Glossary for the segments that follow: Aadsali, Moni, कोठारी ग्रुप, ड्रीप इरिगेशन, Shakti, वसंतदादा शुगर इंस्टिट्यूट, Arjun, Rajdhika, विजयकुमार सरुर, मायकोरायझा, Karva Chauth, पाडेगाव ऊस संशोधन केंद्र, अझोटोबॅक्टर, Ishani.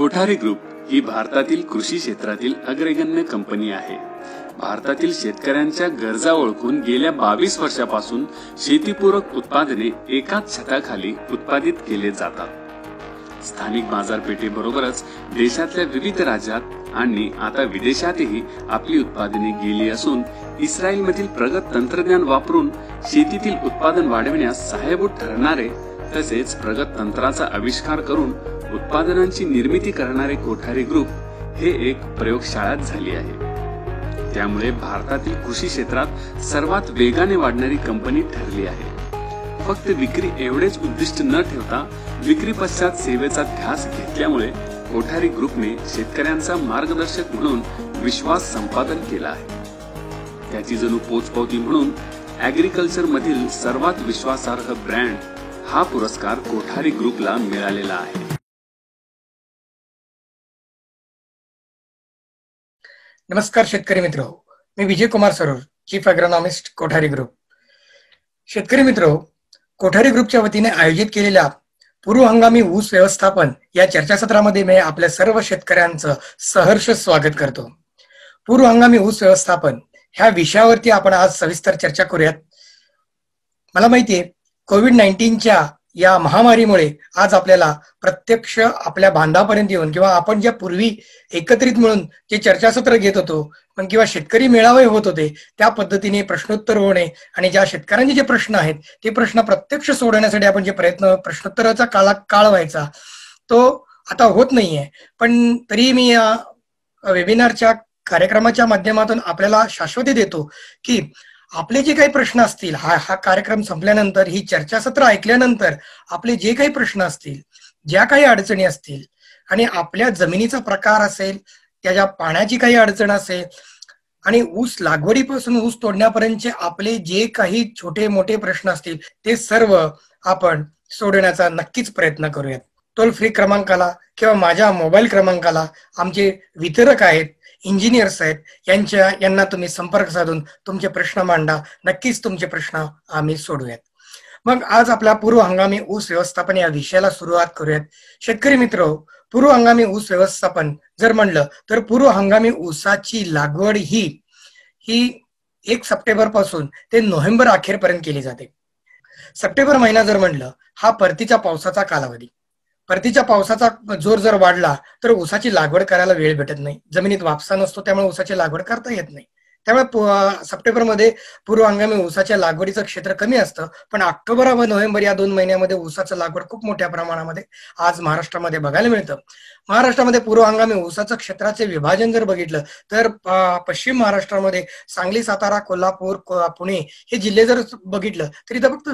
कोठारी ग्रुप ही भारतातील कृषी क्षेत्रातील अग्रगण्य कंपनी आहे। भारतातील शेतकऱ्यांच्या गरजा ओळखून गेल्या 22 वर्षापासून शेतीपूरक उत्पादने एकाच छताखाली उत्पादित केले जातात। स्थानिक बाजारपेठेबरोबरच देशातल्या विविध राज्यात आणि आता विदेशातही आपली उत्पादने गेली असून इस्रायलमधील प्रगत तंत्रज्ञान वापरून शेतीतील उत्पादन वाढविण्यास सहाय्यभूत ठरणारे तसेच प्रगत तंत्राचा आविष्कार करून उत्पादनांची निर्मिती करणारे कोठारी ग्रुप हे एक प्रयोगशाळा झाली आहे। त्यामुळे भारतातील कृषी क्षेत्रात सर्वात वेगाने वाढणारी कंपनी ठरली आहे। फक्त विक्री एवढेच उद्दिष्ट न ठेवता विक्री पश्चात सेवेचा ध्यास घेतल्यामुळे कोठारी ग्रुपने शेतकऱ्यांचा मार्गदर्शक म्हणून विश्वास संपादन केला आहे। त्याची जणू पोचपावती म्हणून ऍग्रीकल्चर मधील सर्वात विश्वासार्ह ब्रँड हा पुरस्कार कोठारी ग्रुपला मिळालेला आहे। नमस्कार शेतकरी मित्रो, मी विजयकुमार सरुर, chief agronomist कोठारी ग्रुप। शेतकरी मित्रो, कोठारी ग्रुपच्या वतीने आयोजित केलेल्या पूर्व हंगामी ऊस व्यवस्थापन या चर्चासत्रामध्ये मी आपल्या सर्व शेतकऱ्यांचं सहर्ष स्वागत करतो। पूर्व हंगामी ऊस व्यवस्थापन ह्या विषयावरती आपण आज सविस्तर चर्चा करूयात। मला माहिती आहे कोविड-19च्या या महामारीमुळे आज आपल्याला प्रत्यक्ष आपल्या बांधापर्यंत येऊन किंवा आपण ज्या पूर्वी एकत्रित मिळून जे चर्चासत्र घेत होतो पण किंवा शेतकरी मेळावे होत होते त्या पद्धतीने प्रश्नोत्तर होणे आणि ज्या शेतकऱ्यांचे जे प्रश्न आहेत ते प्रश्न प्रत्यक्ष सोडवण्यासाठी आपण जे प्रयत्न प्रश्नोत्तराचा काळ व्हायचा तो आता होत नाहीये। पण तरी मी या वेबिनारच्या कार्यक्रमाच्या माध्यमातून आपल्याला शाश्वती देतो की आपले जे काही प्रश्न असतील हा कार्यक्रम संपल्यानंतर ही चर्चासत्र ऐकल्यानंतर आपले जे काही प्रश्न असतील, ज्या काही अडचणी असतील आणि आपल्या जमिनीचा प्रकार असेल, त्याच्या पाण्याची काही अडचण असेल आणि ऊस लागवडीपासून ऊस तोडण्यापर्यंतचे आपले जे काही छोटे मोठे प्रश्न असतील ते सर्व आपण सोडवण्याचा नक्कीच प्रयत्न करूयात। टोल फ्री क्रमांकाला किंवा माझ्या मोबाईल क्रमांकाला आमचे वितरक आहेत, इंजिनियर्स आहेत, यांना तुम्ही संपर्क साधून तुमचे प्रश्न मांडा, नक्कीच तुमचे प्रश्न आम्ही सोडवूयात। मग आज आपला पूर्व हंगामी ऊस व्यवस्थापन या विषयाला सुरुवात करूयात। शेतकरी मित्र, पूर्व हंगामी ऊस व्यवस्थापन जर म्हणलं तर पूर्व हंगामी ऊसाची लागवड ही 1 सप्टेंबर पासून ते नोव्हेंबर अखेरपर्यंत केली जाते। सप्टेंबर महिना जर म्हणलं हा परतीच्या पावसाचा कालावधी, परतीच्या पावसाचा जोर जर वाढला तर ऊसाची लागवड करायला वेळ भेटत नाही, जमिनीत वापसा नसतो, त्यामुळे ऊसाची लागवड करता येत नाही। त्यामुळे सप्टेंबरमध्ये पूर्व हंगामी ऊसाच्या लागवडीचं क्षेत्र कमी असतं, पण ऑक्टोबर व नोव्हेंबर या 2 महिन्यामध्ये ऊसाचं लागवड खूप मोठ्या प्रमाणामध्ये आज महाराष्ट्रामध्ये बघायला मिळतं। महाराष्ट्रामध्ये पूर्व हंगामी ऊसाचं क्षेत्राचे विभाजन जर बघितलं तर पश्चिम महाराष्ट्रामध्ये सांगली, सातारा, कोल्हापूर, पुणे हे जिल्हे जर बघितलं तर इथं फक्त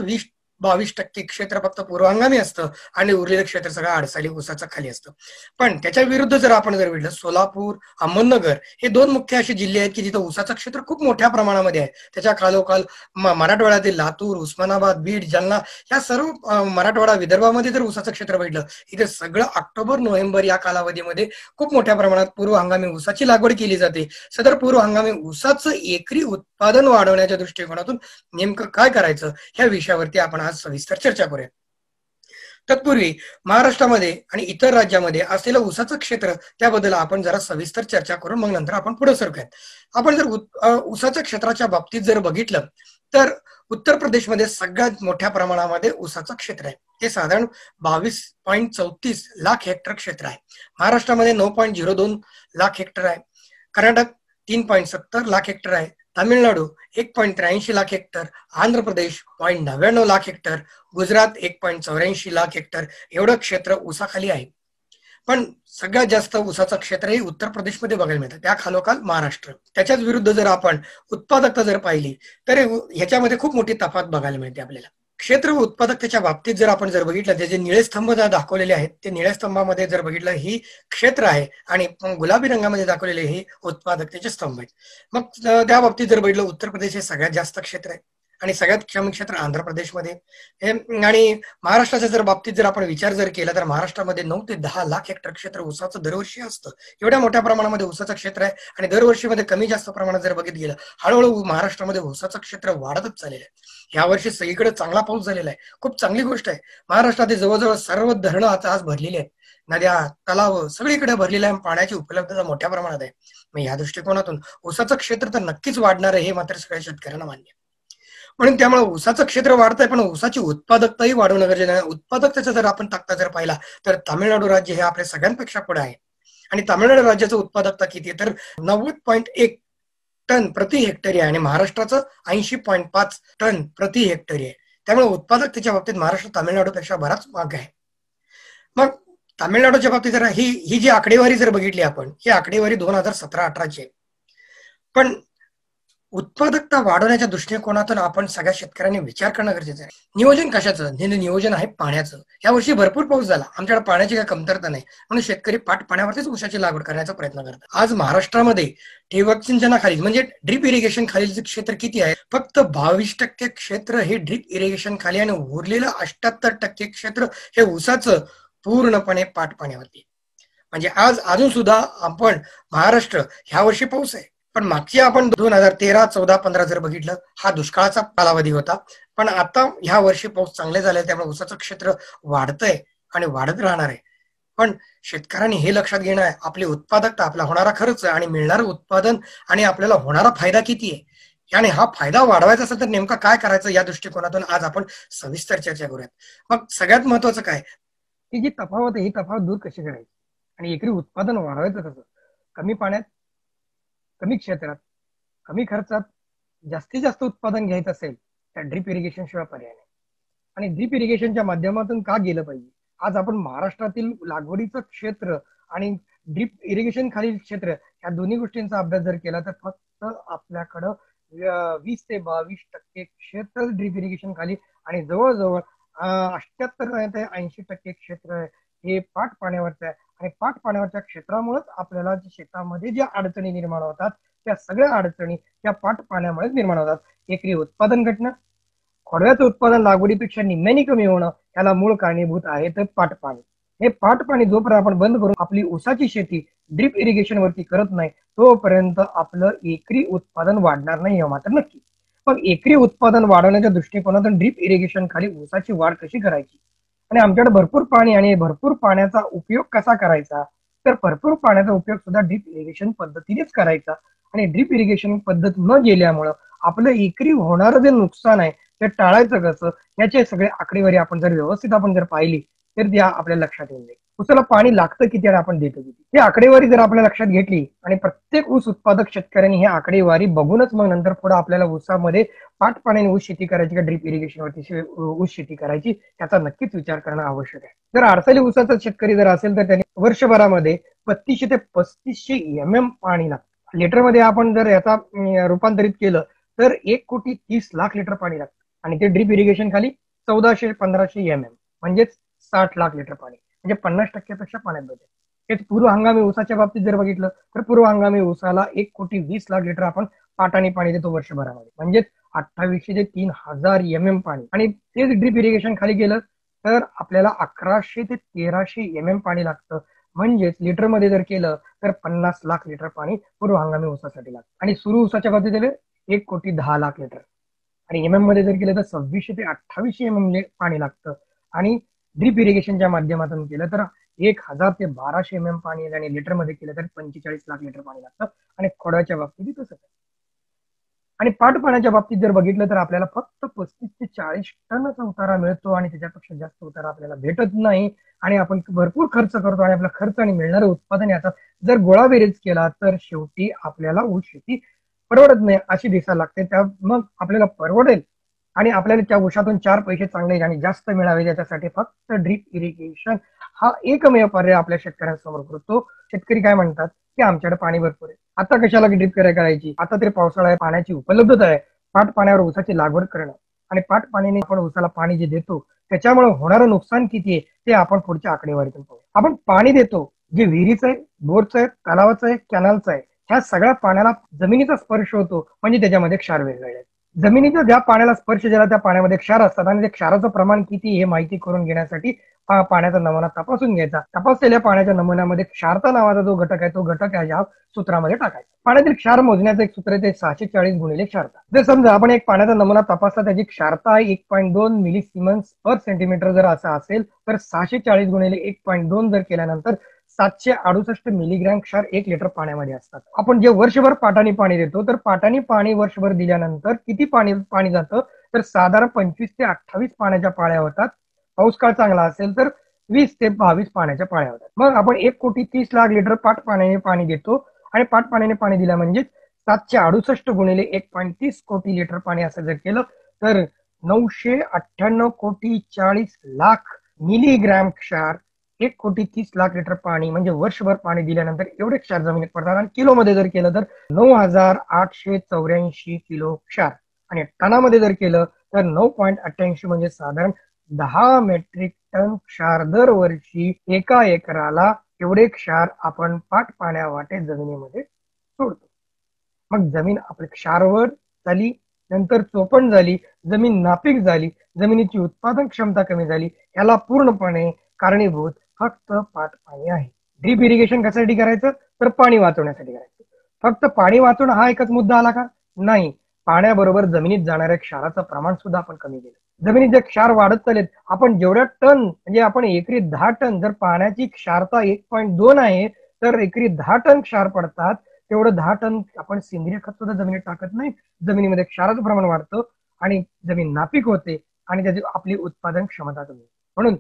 20-22% क्षेत्र फक्त पूर्व हंगामी असतं आणि उरलेलं क्षेत्र सगळं आडसाली ऊसाचं खाली असतं। पण त्याच्या विरुद्ध जर आपण जर म्हटलं सोलापूर, अहमदनगर हे 2 मुख्य असे जिल्हे आहेत की जिथं ऊसाचं क्षेत्र खूप मोठ्या प्रमाणामध्ये आहे। त्याच्या खालोखाल मराठवाड्यातील लातूर, उस्मानाबाद, बीड, जालना या सर्व मराठवाडा विदर्भामध्ये जर ऊसाचं क्षेत्र बघितलं इथे सगळं ऑक्टोबर नोव्हेंबर या कालावधीमध्ये खूप मोठ्या प्रमाणात पूर्व हंगामी ऊसाची लागवड केली जाते। सदर पूर्व हंगामी ऊसाचं एकरी उत्पादन वाढवण्याच्या दृष्टिकोनातून नेमकं काय करायचं ह्या विषयावरती आपण आज सविस्तर चर्चा करूया। तत्पूर्वी महाराष्ट्रामध्ये आणि इतर राज्यामध्ये असलेलं ऊसाचं क्षेत्र त्याबद्दल आपण जरा सविस्तर चर्चा करून मग नंतर आपण पुढे सरकूयात। आपण जर ऊसाच्या क्षेत्राच्या बाबतीत जर बघितलं तर उत्तर प्रदेशमध्ये सगळ्यात मोठ्या प्रमाणामध्ये ऊसाचं क्षेत्र आहे, ते साधारण 22.34 लाख हेक्टर क्षेत्र आहे। महाराष्ट्रामध्ये 9.02 लाख हेक्टर आहे, कर्नाटक 3.70 लाख हेक्टर आहे, Tamil Nadu 1.83 lakh hectare, Andhra Pradesh 0.99 lakh hectare, Gujarat 1.84 lakh hectare एवढं क्षेत्र ऊसाखाली आहे। पण सगळ्यात जास्त ऊसाचं क्षेत्र हे उत्तर प्रदेशमध्ये बघायला मिळतं, त्या खालोखाल महाराष्ट्र। त्याच्याच विरुद्ध जर आपण उत्पादकता जर पाहिली तर ह्याच्यामध्ये खूप मोठी तफावत बघायला मिळते आपल्याला। क्षेत्र व उत्पादकतेच्या बाबतीत जर आपण जर बघितलं त्याचे निळे स्तंभ दाखवलेले आहेत, ते निळ्या स्तंभामध्ये जर बघितलं ही क्षेत्र आहे आणि गुलाबी रंगामध्ये दाखवलेले हे उत्पादकतेचे स्तंभ आहेत। मग त्या बाबतीत जर बघितलं उत्तर प्रदेश हे सगळ्यात जास्त क्षेत्र आहे आणि सगळ्यात कमी क्षेत्र आंध्र प्रदेशमध्ये आणि महाराष्ट्राच्या जर बाबतीत जर आपण विचार जर केला तर महाराष्ट्रामध्ये 9 ते 10 लाख हेक्टर क्षेत्र ऊसाचं दरवर्षी असतं। एवढ्या मोठ्या प्रमाणामध्ये ऊसाचं क्षेत्र आहे आणि दरवर्षीमध्ये कमी जास्त प्रमाणात जर बघितलं गेलं हळूहळू महाराष्ट्रामध्ये ऊसाचं क्षेत्र वाढतच चाललेलं आहे। यावर्षी सगळीकडे चांगला पाऊस झालेला आहे, खूप चांगली गोष्ट आहे। महाराष्ट्रातील जवळजवळ सर्व धरणं आज भरलेली आहेत, नद्या, तलाव सगळीकडे भरलेला आहे, पाण्याची उपलब्धता मोठ्या प्रमाणात आहे। मग या दृष्टिकोनातून ऊसाचं क्षेत्र तर नक्कीच वाढणार आहे, हे मात्र सगळ्या शेतकऱ्यांना मान्य आहे। म्हणून त्यामुळे ऊसाचं क्षेत्र वाढतंय, पण ऊसाची उत्पादकताही वाढवणं गरजेचं आहे। उत्पादकतेचा जर आपण तक्ता जर पाहिला तर तमिळनाडू राज्य हे आपल्या सगळ्यांपेक्षा पुढे आहे आणि तमिळनाडू राज्याचं उत्पादकता किती तर 90.1 टन प्रति हेक्टरी आहे आणि महाराष्ट्राचं 80.5 टन प्रति हेक्टरी आहे। त्यामुळे उत्पादकतेच्या बाबतीत महाराष्ट्र तमिळनाडूपेक्षा बराच मागे आहे। मग तमिळनाडूच्या बाबतीत जर ही जी आकडेवारी जर बघितली आपण, ही आकडेवारी 2017-18 ची आहे। पण उत्पादकता वाढवण्याच्या दृष्टिकोनातून आपण सगळ्या शेतकऱ्यांनी विचार करणं गरजेचं आहे। नियोजन कशाचं, नियोजन आहे पाण्याचं। या वर्षी भरपूर पाऊस झाला, आमच्याकडे पाण्याची काही कमतरता नाही, म्हणून शेतकरी पाट पाण्यावरतीच ऊसाची लागवड करण्याचा प्रयत्न करतात। आज महाराष्ट्रामध्ये ठिबक सिंचनाखाली म्हणजे ड्रीप इरिगेशन खाली जे क्षेत्र किती आहे, फक्त 22% क्षेत्र हे ड्रीप इरिगेशन खाली आणि उरलेलं 78% क्षेत्र हे ऊसाचं पूर्णपणे पाट पाण्यावरती। म्हणजे आज अजून सुद्धा आपण महाराष्ट्र ह्या वर्षी पाऊस आहे, पण मागची आपण 2013-14-15 जर बघितलं हा दुष्काळाचा कालावधी होता, पण आता ह्या वर्षी पाऊस चांगले झाले, त्यामुळे ऊसाचं क्षेत्र वाढतंय आणि वाढत राहणार आहे। पण शेतकऱ्यांनी हे लक्षात घेणं आहे, आपली उत्पादकता, आपला होणारा खर्च आणि मिळणारं उत्पादन आणि आपल्याला होणारा फायदा किती आहे, याने हा फायदा वाढवायचा असेल तर नेमका काय करायचं, या दृष्टिकोनातून आज आपण सविस्तर चर्चा करूयात। मग सगळ्यात महत्वाचं काय की जी तफावत आहे, ही तफावत दूर कशी करायची आणि एकरी उत्पादन वाढवायचं कसं, कमी पाण्यात, कमी क्षेत्रात, कमी खर्चात जास्तीत जास्त उत्पादन घ्यायचं असेल तर ड्रीप इरिगेशन शिवाय पर्याय नाही आणि ड्रीप इरिगेशनच्या माध्यमातून का गेलं पाहिजे। आज आपण महाराष्ट्रातील लागवडीचं क्षेत्र आणि ड्रीप इरिगेशन खालील क्षेत्र या दोन्ही गोष्टींचा अभ्यास जर केला तर फक्त आपल्याकडं 20 ते 22% क्षेत्र ड्रीप इरिगेशन खाली आणि जवळजवळ 78 ते 80% क्षेत्र हे पाट पाण्यावरचं आहे आणि पाट पाण्यावरच्या क्षेत्रामुळेच आपल्याला शेतामध्ये ज्या अडचणी निर्माण होतात त्या सगळ्या अडचणी त्या पाट पाण्यामुळेच निर्माण होतात। एकरी उत्पादन घटना, खोडव्याचं उत्पादन लागवडीपेक्षा निम्म्याने कमी होणं, याला मूळ कारणीभूत आहे तर पाट पाणी। हे पाट पाणी जोपर्यंत आपण बंद करून आपली ऊसाची शेती ड्रीप इरिगेशन वरती करत नाही तोपर्यंत आपलं एकरी उत्पादन वाढणार नाही, हे मात्र नक्की। पण एकरी उत्पादन वाढवण्याच्या दृष्टिकोनातून ड्रीप इरिगेशन खाली ऊसाची वाढ कशी करायची आणि आमच्याकडे भरपूर पाणी आणि भरपूर पाण्याचा उपयोग कसा करायचा, तर भरपूर पाण्याचा उपयोग सुद्धा ड्रीप इरिगेशन पद्धतीनेच करायचा आणि ड्रीप इरिगेशन पद्धत न गेल्यामुळं आपलं एकरी होणारं जे नुकसान आहे ते टाळायचं कसं, याचे सगळे आकडेवारी आपण जर व्यवस्थित पाहिली तर ती आपल्या लक्षात येईल। ऊसाला पाणी लागतं किती आणि आपण देतो किती, हे आकडेवारी जर आपल्या लक्षात घेतली आणि प्रत्येक ऊस उत्पादक शेतकऱ्यांनी हे आकडेवारी बघूनच मग नंतर पुढे आपल्याला ऊसामध्ये पाट पाण्याने ऊस शेती करायची का ड्रीप इरिगेशनवरती ऊस शेती करायची याचा नक्कीच विचार करणं आवश्यक आहे। जर आडसाली ऊसाचा शेतकरी जर असेल तर त्याने वर्षभरामध्ये 3200 ते 3500 MM पाणी लागतं। लिटरमध्ये आपण जर याचा रूपांतरित केलं तर 1,30,00,000 लिटर पाणी लागतं आणि ते ड्रीप इरिगेशन खाली 1400-1500 MM म्हणजेच 60,00,000 लिटर पाणी, म्हणजे 50%पेक्षा पाण्यात बदल। हेच पूर्व हंगामी ऊसाच्या बाबतीत जर बघितलं तर पूर्व हंगामी ऊसाला 1,20,00,000 लिटर आपण पाटाने पाणी देतो वर्षभरामध्ये, म्हणजेच 2800 ते 3000 MM पाणी। आणि तेच ड्रीप इरिगेशन खाली गेलं तर आपल्याला 1100 ते 1300 MM पाणी लागतं, म्हणजेच लिटरमध्ये जर केलं तर 50,00,000 लिटर पाणी पूर्व हंगामी ऊसासाठी लागतं। आणि सुरू ऊसाच्या बाबतीत 1,10,00,000 लिटर आणि MM मध्ये जर केलं तर 2600 ते 2800 MM पाणी लागतं आणि ड्रीप इरिगेशनच्या माध्यमातून केलं तर 1000 ते 1200 MM पाणी आणि लिटरमध्ये केलं तर 45,00,000 लिटर पाणी लागतं आणि खोडाच्या बाबतीत तसंच आहे। आणि पाट पाण्याच्या बाबतीत जर बघितलं तर आपल्याला फक्त 35 ते 40 टनचा उतारा मिळतो आणि त्याच्यापेक्षा जास्त उतारा आपल्याला भेटत नाही आणि आपण भरपूर खर्च करतो आणि आपला खर्च आणि मिळणारं उत्पादन याचा जर गोळा बेरीज केला तर शेवटी आपल्याला ऊस शेती परवडत नाही अशी दिसायला लागते। त्या मग आपल्याला परवडेल आणि आपल्याला त्या ऊसातून 4 पैसे चांगले आणि जास्त मिळावे याच्यासाठी फक्त ड्रीप इरिगेशन हा एकमेव पर्याय आपल्या शेतकऱ्यांसमोर करतो। शेतकरी काय म्हणतात की आमच्याकडे पाणी भरपूर आहे, आता कशाला ड्रीप करायची, आता तरी पावसाळा आहे, पाण्याची उपलब्धता आहे। पाट पाण्यावर ऊसाची लागवड करणं आणि पाट पाण्याने आपण ऊसाला पाणी जे देतो त्याच्यामुळे होणारं नुकसान किती आहे ते आपण पुढच्या आकडेवारीतून पाहू। आपण पाणी देतो जे विहिरीचं आहे, बोरचं आहे, तलावाचं आहे, कॅनलचं आहे, ह्या सगळ्या पाण्याला जमिनीचा स्पर्श होतो म्हणजे त्याच्यामध्ये क्षार वेगळे जमिनीच्या ज्या पाण्याला स्पर्श झाला त्या पाण्यामध्ये क्षार असतात आणि ते क्षाराचं प्रमाण किती हे माहिती करून घेण्यासाठी पाण्याचा नमुना तपासून घ्यायचा. तपासलेल्या पाण्याच्या नमुन्यामध्ये क्षारता नावाचा जो घटक आहे तो घटक या सूत्रामध्ये टाकायचा. पाण्यातील क्षार मोजण्याचं एक सूत्र आहे ते 640 गुणिले क्षारता. जर समजा आपण एक पाण्याचा नमुना तपासला त्याची क्षारता 1.2 मिलीसिमेंस पर सेंटीमीटर जर असा असेल तर 640 गुणिले 1.2 जर केल्यानंतर 768 मिलीग्रॅम क्षार 1 लिटर पाण्यामध्ये असतात. आपण जे वर्षभर पाटाने पाणी देतो तर पाटाने पाणी वर्षभर दिल्यानंतर किती पाणी जातं तर साधारण 25 ते 28 पाण्याच्या पाळ्या होतात. पाऊसकाळ चांगला असेल तर 20 ते 22 पाण्याच्या पाळ्या होतात. मग आपण 1,30,00,000 लिटर पाट पाण्याने पाणी देतो आणि पाट पाण्याने पाणी दिला म्हणजे 768 गुणिले 1.30 कोटी लिटर पाणी असं जर केलं तर 998,40,00,000 मिलीग्रॅम क्षार 1,30,00,000 लिटर पाणी म्हणजे वर्षभर पाणी दिल्यानंतर एवढे क्षार जमिनीत पडतात. आणि किलोमध्ये जर केलं तर 9,884 किलो क्षार आणि टनामध्ये जर केलं तर 9.88 म्हणजे साधारण 10 मेट्रिक टन क्षार दरवर्षी 1 एकराला एवढे क्षार आपण पाट पाण्यावाटे जमिनीमध्ये सोडतो. मग जमीन आपली क्षारवर झाली, नंतर चोपण झाली, जमीन नापीक झाली, जमिनीची उत्पादन क्षमता कमी झाली. याला पूर्णपणे कारणीभूत फक्त पाट पाणी आहे. ड्रीप इरिगेशन कशासाठी करायचं तर पाणी वाचवण्यासाठी करायचं. फक्त पाणी वाचवणं हा एकच मुद्दा आला का? नाही, पाण्याबरोबर जमिनीत जाणाऱ्या क्षाराचं प्रमाण सुद्धा आपण कमी केलं. जमिनीत जे क्षार वाढत चाललेत आपण जेवढ्या टन म्हणजे आपण एकरी 10 टन जर पाण्याची क्षारता 1.2 आहे तर एकरी 10 टन क्षार पडतात तेवढं 10 टन आपण सेंद्रिय खत सुद्धा जमिनीत टाकत नाही. जमिनीमध्ये क्षाराचं प्रमाण वाढतं आणि जमीन नापीक होते आणि त्याची आपली उत्पादन क्षमता कमी. म्हणून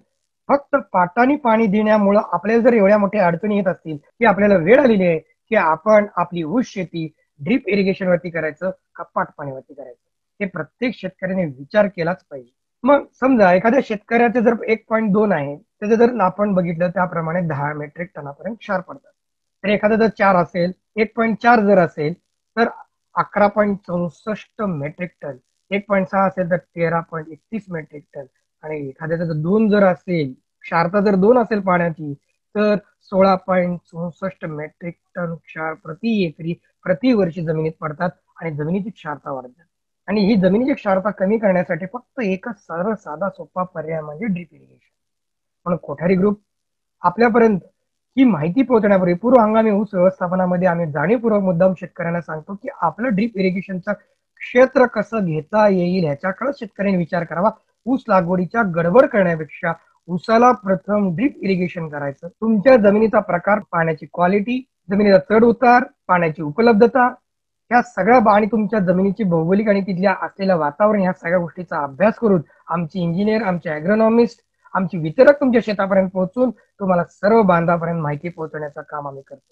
फक्त पाटाने पाणी देण्यामुळे आपल्याला जर एवढ्या मोठ्या अडचणी येत असतील की आपल्याला वेळ आलेली आहे की आपण आपली ऊस शेती ड्रीप इरिगेशन वरती करायचं का पाट पाण्यावरती करायचं हे प्रत्येक शेतकऱ्याने विचार केलाच पाहिजे. मग समजा एखाद्या शेतकऱ्याचं जर 1.2 आहे त्याचं जर आपण बघितलं त्याप्रमाणे 10 मेट्रिक टनापर्यंत क्षार पडतात. तर एखादा जर 4 असेल 1.4 जर असेल तर 11.64 मेट्रिक टन, 1.6 असेल तर 13.31 मेट्रिक टन आणि एखाद्याचा जर 2 जर असेल क्षारता जर 2 असेल पाण्याची तर 16.64 मेट्रिक टन क्षार प्रति एकरी प्रतिवर्षी जमिनीत पडतात आणि जमिनीची क्षारता वाढतात. आणि ही जमिनीची क्षारता कमी करण्यासाठी फक्त एकच सरळ साधा सोपा पर्याय म्हणजे ड्रीप इरिगेशन. पण कोठारी ग्रुप आपल्यापर्यंत ही माहिती पोहोचण्यापूर्वी पूर्व हंगामी ऊस व्यवस्थापनामध्ये आम्ही जाणीवपूर्वक मुद्दाम शेतकऱ्यांना सांगतो की आपलं ड्रीप इरिगेशनचं क्षेत्र कसं घेता येईल ह्याच्याकडे शेतकऱ्यांनी विचार करावा. ऊस लागवडीच्या गडबड करण्यापेक्षा ऊसाला प्रथम ड्रीप इरिगेशन करायचं. तुमच्या जमिनीचा प्रकार, पाण्याची क्वालिटी, जमिनीचा चढ उतार, पाण्याची उपलब्धता या सगळ्या आणि तुमच्या जमिनीची भौगोलिक आणि तिथल्या असलेल्या वातावरण या सगळ्या गोष्टीचा अभ्यास करून आमची इंजिनियर, आमचे ॲग्रोनॉमिस्ट, आमची वितरक तुमच्या शेतापर्यंत पोहोचून तुम्हाला सर्व बांधापर्यंत माहिती पोहोचवण्याचं काम आम्ही करतो.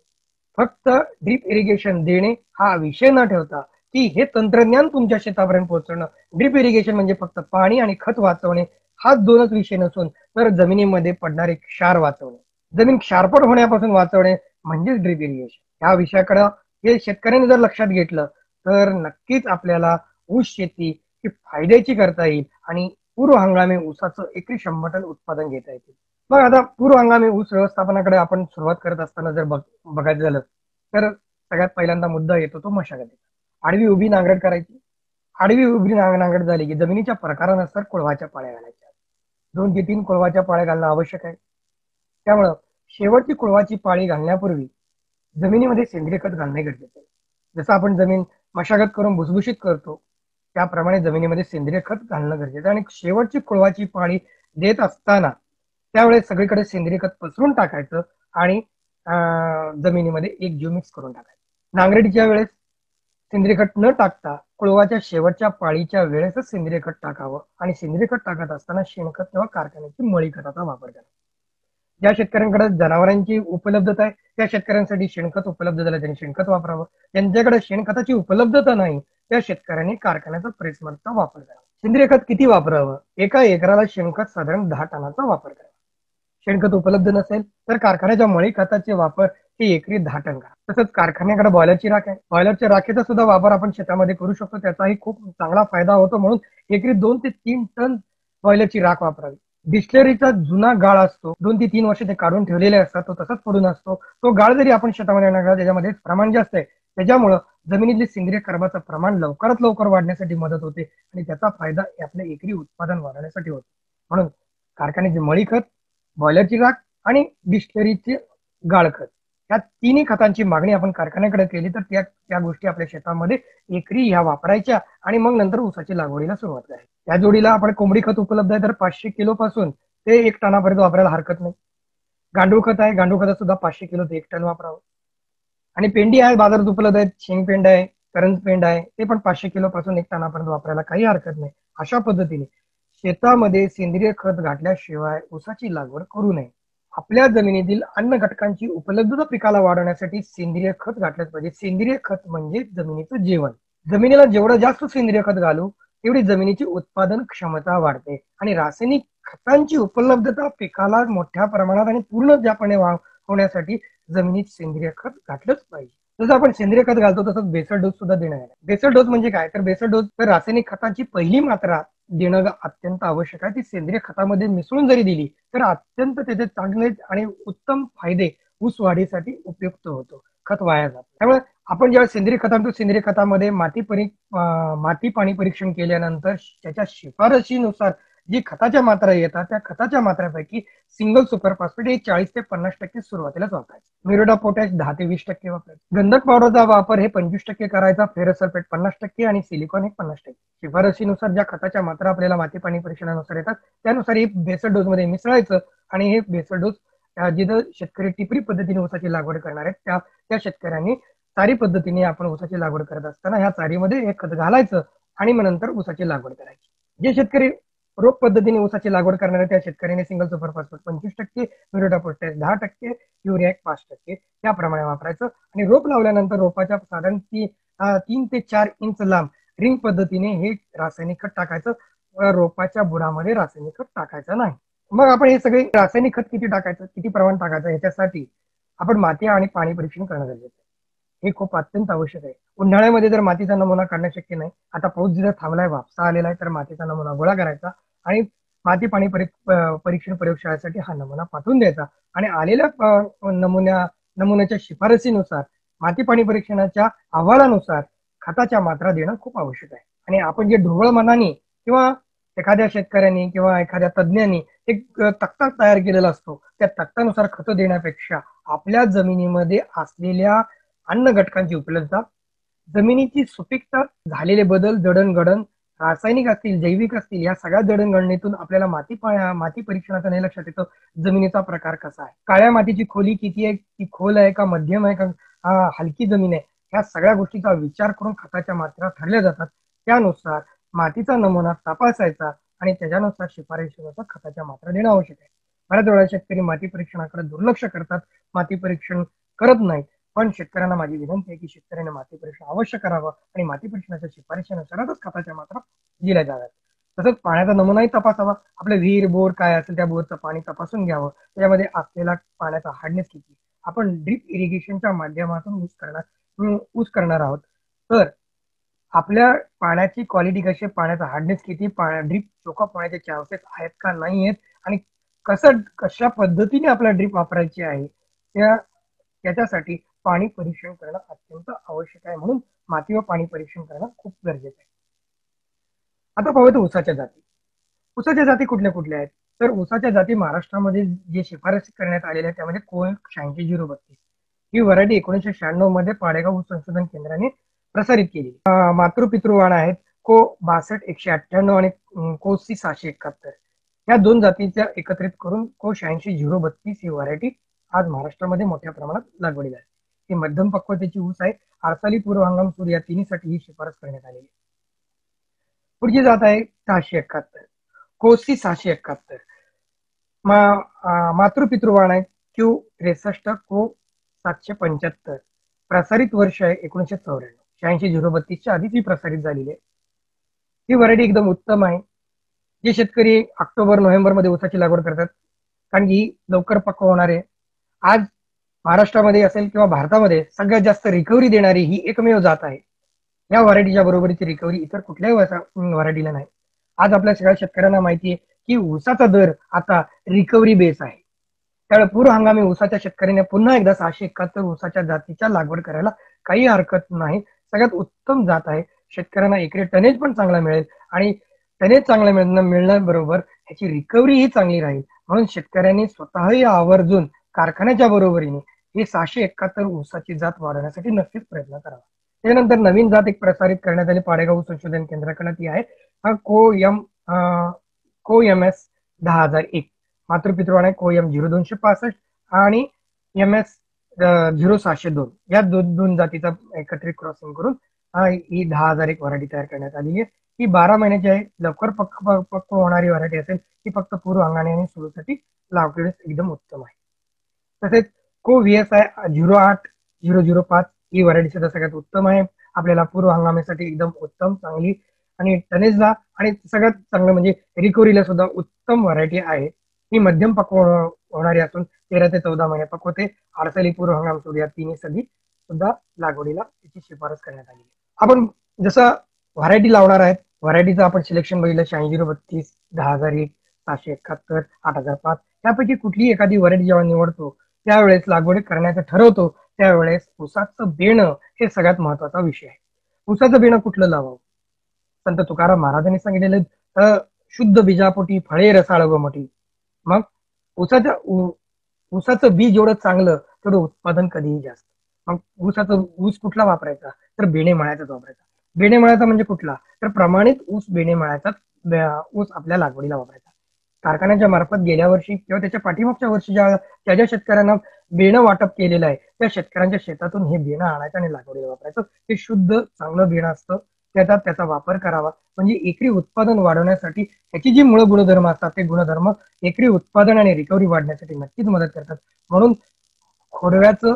फक्त ड्रीप इरिगेशन देणे हा विषय न ठेवता की हे तंत्रज्ञान तुमच्या शेतापर्यंत पोहोचवणं. ड्रीप इरिगेशन म्हणजे फक्त पाणी आणि खत वाचवणे हाच दोनच विषय नसून तर जमिनीमध्ये पडणारे क्षार वाचवणे, जमीन क्षारपट होण्यापासून वाचवणे म्हणजेच ड्रीप इरिगेशन. या विषयाकडे हे शेतकऱ्यांनी जर लक्षात घेतलं तर नक्कीच आपल्याला ऊस शेती ही फायद्याची करता येईल आणि पूर्व हंगामी ऊसाचं एकरी 100 टन उत्पादन घेता येईल. मग आता पूर्व हंगामी ऊस व्यवस्थापनाकडे आपण सुरुवात करत असताना जर बघायचं झालं तर सगळ्यात पहिल्यांदा मुद्दा येतो तो मशागतीचा. आडवी उभी नांगरट करायची. आडवी उभी नांगरट झाली की जमिनीच्या प्रकारानुसार कोळवाच्या पाळ्या घालायच्या. 2 ते 3 कोळवाच्या पाळ्या घालणं आवश्यक आहे. त्यामुळं शेवटची कोळवाची पाळी घालण्यापूर्वी जमिनीमध्ये सेंद्रिय खत घालणे गरजेचे आहे. जसं आपण जमीन मशागत करून भुसभुशीत करतो त्याप्रमाणे जमिनीमध्ये सेंद्रिय खत घालणं गरजेचं आहे. आणि शेवटची कोळवाची पाळी देत असताना त्यावेळेस सगळीकडे सेंद्रिय खत पसरून टाकायचं आणि जमिनीमध्ये एक जीव मिक्स करून टाकायचं. नांगरटीच्या वेळेस सेंद्रिय खत न टाकता कोळवाच्या शेवटच्या पाळीच्या वेळेसच सेंद्रिय खत टाकावं आणि सेंद्रिय खत टाकत असताना शेणखत किंवा कारखान्याची मळी खताचा वापर करावा. ज्या शेतकऱ्यांकडे जनावरांची उपलब्धता आहे त्या शेतकऱ्यांसाठी शेणखत उपलब्ध झालं त्यांनी शेणखत वापरावं. ज्यांच्याकडे शेणखताची उपलब्धता नाही त्या शेतकऱ्यांनी कारखान्याचा प्रेसमलचा वापर करावा. सेंद्रिय खत किती वापरावं? 1 एकराला शेणखत साधारण 10 टनाचा वापर करावा. शेणखत उपलब्ध नसेल तर कारखान्याच्या मळी खताचे वापर ते एकरी 10 टन करा. तसंच कारखान्याकडे बॉयलरची राख आहे. बॉयलरच्या राखेचा सुद्धा वापर आपण शेतामध्ये करू शकतो, त्याचाही खूप चांगला फायदा होतो. म्हणून एकरी 2 ते 3 टन बॉयलरची राख वापरावी. डिस्टलरीचा जुना गाळ असतो, 2 ते 3 वर्ष ते काढून ठेवलेले असतात, तो तसाच पडून असतो. तो गाळ जरी आपण शेतामध्ये टाकला त्याच्यामध्ये प्रमाण जास्त आहे त्याच्यामुळे जमिनीतली सेंद्रिय कार्बाचं प्रमाण लवकरात लवकर वाढण्यासाठी मदत होते आणि त्याचा फायदा आपल्या एकरी उत्पादन वाढवण्यासाठी होतो। म्हणून कारखान्याचे मळी खत, बॉयलरची गाठ आणि डिस्टरीचे गाळ खत या तिन्ही खतांची मागणी आपण कारखान्याकडे केली तर त्या गोष्टी आपल्या शेतामध्ये एकरी या वापरायच्या आणि मग नंतर ऊसाची लागवडीला सुरुवात करायची। त्या जोडीला आपण कोंबडी खत उपलब्ध आहे तर 500 किलो पासून ते 1 टनापर्यंत वापरायला हरकत नाही। गांडूळ खत आहे, गांडूळ खत सुद्धा 500 किलो ते 1 टन वापरावं। आणि पेंडी आहे, बाजारात उपलब्ध आहेत, शेंग पेंड आहे, करंज पेंड आहे, ते पण 500 किलो पासून 1 टनापर्यंत वापरायला काही हरकत नाही। अशा पद्धतीने शेतामध्ये सेंद्रिय खत घातल्याशिवाय ऊसाची लागवड करू नये। आपल्या जमिनीतील अन्न घटकांची उपलब्धता पिकाला वाढवण्यासाठी सेंद्रिय खत घातलेच पाहिजे। सेंद्रिय खत म्हणजे जमिनीचं जीवन। जमिनीला जेवढा जास्त सेंद्रिय खत घालू तेवढी जमिनीची उत्पादन क्षमता वाढते आणि रासायनिक खतांची उपलब्धता पिकाला मोठ्या प्रमाणात आणि पूर्णपणे होण्यासाठी जमिनीत सेंद्रिय खत घातलेच पाहिजे। जसं आपण सेंद्रिय खत घालतो तसंच बेसल डोस सुद्धा देणं आहे। बेसल डोस म्हणजे काय तर बेसल डोस तर रासायनिक खतांची पहिली मात्रा देणं अत्यंत आवश्यक आहे। ती सेंद्रिय खतामध्ये मिसळून जरी दिली तर अत्यंत त्याचे चांगले आणि उत्तम फायदे ऊस वाढीसाठी उपयुक्त होतो, खत वाया जातो। त्यामुळे आपण ज्या सेंद्रिय खतांतून सेंद्रिय खतामध्ये माती पाणी परीक्षण केल्यानंतर त्याच्या शिफारशीनुसार जी खताच्या मात्रा येतात त्या खताच्या मात्रापैकी सिंगल सुपर फॉस्फेट हे 40 ते 50% सुरुवातीलाच वापरायचं। म्युरेट पोटॅश 10 ते 20% वापरायचं। गंधक पावडरचा वापर हे 25% करायचा, फेरस सल्फेट 50% आणि सिलिकॉन हे 50%। शिफारशीनुसार ज्या खताच्या मात्रा आपल्याला माती पाणी परीक्षणानुसार येतात त्यानुसार हे बेसल डोस मध्ये मिसळायचं आणि हे बेसल डोस जिथं शेतकरी टिपरी पद्धतीने ऊसाची लागवड करणार आहेत त्या शेतकऱ्यांनी चारी पद्धतीने आपण ऊसाची लागवड करत असताना ह्या चारीमध्ये एक खत घालायचं आणि मग नंतर ऊसाची लागवड करायची। जे शेतकरी रोप पद्धतीने ऊसाची लागवड करणार आहे त्या शेतकऱ्याने single super phosphate 25%, muriate potash 10%, urea 5% याप्रमाणे वापरायचं। आणि रोप लावल्यानंतर रोपाच्या साधारण 3 ते 4 इंच लांब रिंग पद्धतीने हे रासायनिक खत टाकायचं। रोपाच्या बुडामध्ये रासायनिक खत टाकायचं नाही। मग आपण हे सगळे रासायनिक खत किती टाकायचं, किती प्रमाण टाकायचं याच्यासाठी आपण माती आणि पाणी परीक्षण करणं गरजेचं आहे। हे खूप अत्यंत आवश्यक आहे। उन्हाळ्यामध्ये जर मातीचा नमुना काढणं शक्य नाही, आता पाऊस जिथं थांबलाय, वापसा आलेला आहे, तर मातीचा नमुना गोळा करायचा आणि माती पाणी परीक्षण प्रयोगशाळेसाठी हा नमुना पाठवून द्यायचा आणि आलेल्या नमुन्याच्या शिफारसीनुसार माती पाणी परीक्षणाच्या अहवालानुसार खताच्या मात्रा देणं खूप आवश्यक आहे। आणि आपण जे ढोबळ मनाने किंवा एखाद्या शेतकऱ्यांनी किंवा एखाद्या तज्ञांनी एक तक्ता तयार केलेला असतो त्या तक्त्यानुसार खतं देण्यापेक्षा आपल्या जमिनीमध्ये असलेल्या अन्न घटकांची उपलब्धता, जमिनीची सुपीकता, झालेले बदल, जडणघडण, रासायनिक असतील, जैविक असतील, या सगळ्या जडणघडणीतून आपल्याला माती परीक्षणाचं नाही लक्षात येतं जमिनीचा प्रकार कसा आहे, काळ्या मातीची खोली किती आहे, ती खोल आहे का, मध्यम आहे का, हलकी जमीन आहे, ह्या सगळ्या गोष्टीचा विचार करून खताच्या मात्रा ठरल्या जातात। त्यानुसार मातीचा नमुना तपासायचा आणि त्याच्यानुसार शिफारशीनुसार खताच्या मात्रा देणं आवश्यक आहे। बऱ्याच वेळा शेतकरी माती परीक्षणाकडे दुर्लक्ष करतात, माती परीक्षण करत नाहीत। पण शेतकऱ्यांना माझी विनंती आहे की शेतकऱ्यांनी माती परीक्षण अवश्य करावं आणि माती परीक्षणाच्या शिफारशीनुसारच खताच्या मात्रा दिल्या जाव्यात। तसंच पाण्याचा नमुनाही तपासावा। आपलं विहीर, बोर काय असेल त्या बोरचं पाणी तपासून घ्यावं, त्याच्यामध्ये असलेला पाण्याचा हार्डनेस किती। आपण ड्रीप इरिगेशनच्या माध्यमातून ऊस करणार आहोत तर आपल्या पाण्याची क्वालिटी कशी, पाण्याचा हार्डनेस किती, ड्रीप चोकअप होण्याचे चान्सेस आहेत का नाही आहेत आणि कशा पद्धतीने आपल्याला ड्रीप वापरायची आहे त्याच्यासाठी पाणी परीक्षण करणं अत्यंत आवश्यक आहे। म्हणून माती व पाणी परीक्षण करणं खूप गरजेचं आहे। आता पाहूयात ऊसाच्या जाती। ऊसाच्या जाती कुठल्या कुठल्या आहेत तर ऊसाच्या जाती महाराष्ट्रामध्ये जे शिफारस करण्यात आलेल्या आहेत त्यामध्ये कोक 86-032 ही व्हरायटी 1996 मध्ये पाडेगाव ऊस संशोधन केंद्राने प्रसारित केली। मातृपितृवाण आहेत को 62-198 आणि को C-671 या दोन जातीच्या एकत्रित करून को 86-032 ही व्हरायटी आज महाराष्ट्रामध्ये मोठ्या प्रमाणात लागवडीला आहे। ही मध्यम पक्वतेची ऊस आहे। आरसाली, पूर्व हंगाम, सूर या तिन्हीसाठी ही शिफारस करण्यात आलेली आहे। पुढची जात आहे 671 कोसी 671 मातृपितृवाण आहे Q-63 को 775 प्रसारित वर्ष आहे 1994। 86-032च्या आधीच ही प्रसारित झालेली आहे। ही व्हरायटी एकदम उत्तम आहे। जे शेतकरी ऑक्टोबर-नोव्हेंबर मध्ये ऊसाची लागवड करतात कारण की लवकर पक्व होणारे आज महाराष्ट्रामध्ये असेल किंवा भारतामध्ये सगळ्यात जास्त रिकव्हरी देणारी ही एकमेव जात आहे। या व्हरायटीच्या बरोबरीची रिकव्हरी इतर कुठल्याही व्हरायटीला नाही। आज आपल्या सगळ्या शेतकऱ्यांना माहिती आहे की ऊसाचा दर आता रिकव्हरी बेस आहे। त्यामुळे पूर हंगामी ऊसाच्या शेतकऱ्याने पुन्हा एकदा 671 ऊसाच्या जातीच्या लागवड करायला काही हरकत नाही। सगळ्यात उत्तम जात आहे, शेतकऱ्यांना एकरी टनेज पण चांगला मिळेल आणि टनेज चांगला मिळण्याबरोबर याची रिकव्हरी ही चांगली राहील। म्हणून शेतकऱ्यांनी स्वतःही आवर्जून कारखान्याच्या बरोबरीने ही 671 ऊसाची जात वाढवण्यासाठी नक्कीच प्रयत्न करावा। त्यानंतर नवीन जात एक प्रसारित करण्यात आली पाडेगाव संशोधन केंद्राकडे, ती आहे को एम एस 10,001, मातृपितृवाण को एम 0,265 आणि एम एस 0,602 या दोन जातीचा एकत्रित क्रॉसिंग करून ही 10,001 व्हरायटी तयार करण्यात आली आहे। ही 12 महिन्याची आहे, लवकर पक्व होणारी व्हरायटी असेल, ही फक्त पूर्व अंगाने आणि सुरूसाठी लावलेली एकदम उत्तम आहे। तसेच को व्ही एस आय 0,8,005 ही व्हरायटी सुद्धा सगळ्यात उत्तम आहे, आपल्याला पूर्व हंगामासाठी एकदम उत्तम चांगली आणि टनेजला आणि सगळ्यात चांगलं म्हणजे रिकव्हरीला सुद्धा उत्तम व्हरायटी आहे। ही मध्यम पक्व होणारी असून 13 ते 14 महिने पक्वते, आडसली पूर्व हंगाम सुरू या तिन्ही सधी सुद्धा लागवडीला त्याची शिफारस करण्यात आली। आपण जसा व्हरायटी लावणार आहेत व्हरायटीचं आपण सिलेक्शन बघितलं 8632, 10,001, 771, 8,005 यापैकी कुठली एखादी व्हरायटी जेव्हा निवडतो त्यावेळेस लागवड करण्याचं ठरवतो त्यावेळेस ऊसाचं बेणं हे सगळ्यात महत्वाचा विषय आहे। ऊसाचं बेणं कुठलं लावावं? संत तुकाराम महाराजांनी सांगितलेलं शुद्ध बीजापोटी फळे रसाळ व मोठी। मग ऊसाचं बीज जेवढं चांगलं तेवढं उत्पादन कधीही जास्त। मग ऊस कुठला वापरायचा तर बेणे मळ्याचाच वापरायचा। बेणे मळ्याचा म्हणजे कुठला तर प्रमाणित ऊस बेणे मळ्याचा ऊस आपल्या लागवडीला वापरायचा। कारखान्याच्या मार्फत गेल्या वर्षी किंवा त्याच्या पाठीमागच्या वर्षी ज्या शेतकऱ्यांना बेणं वाटप केलेलं आहे त्या शेतकऱ्यांच्या शेतातून हे बेणं आणायचं आणि लागवडीला वापरायचं। हे शुद्ध चांगलं बेणं असतं, त्याचा वापर करावा म्हणजे एकरी उत्पादन वाढवण्यासाठी त्याची जी मूळ गुणधर्म असतात ते गुणधर्म एकरी उत्पादन आणि रिकव्हरी वाढण्यासाठी नक्कीच मदत करतात। म्हणून खोडव्याचं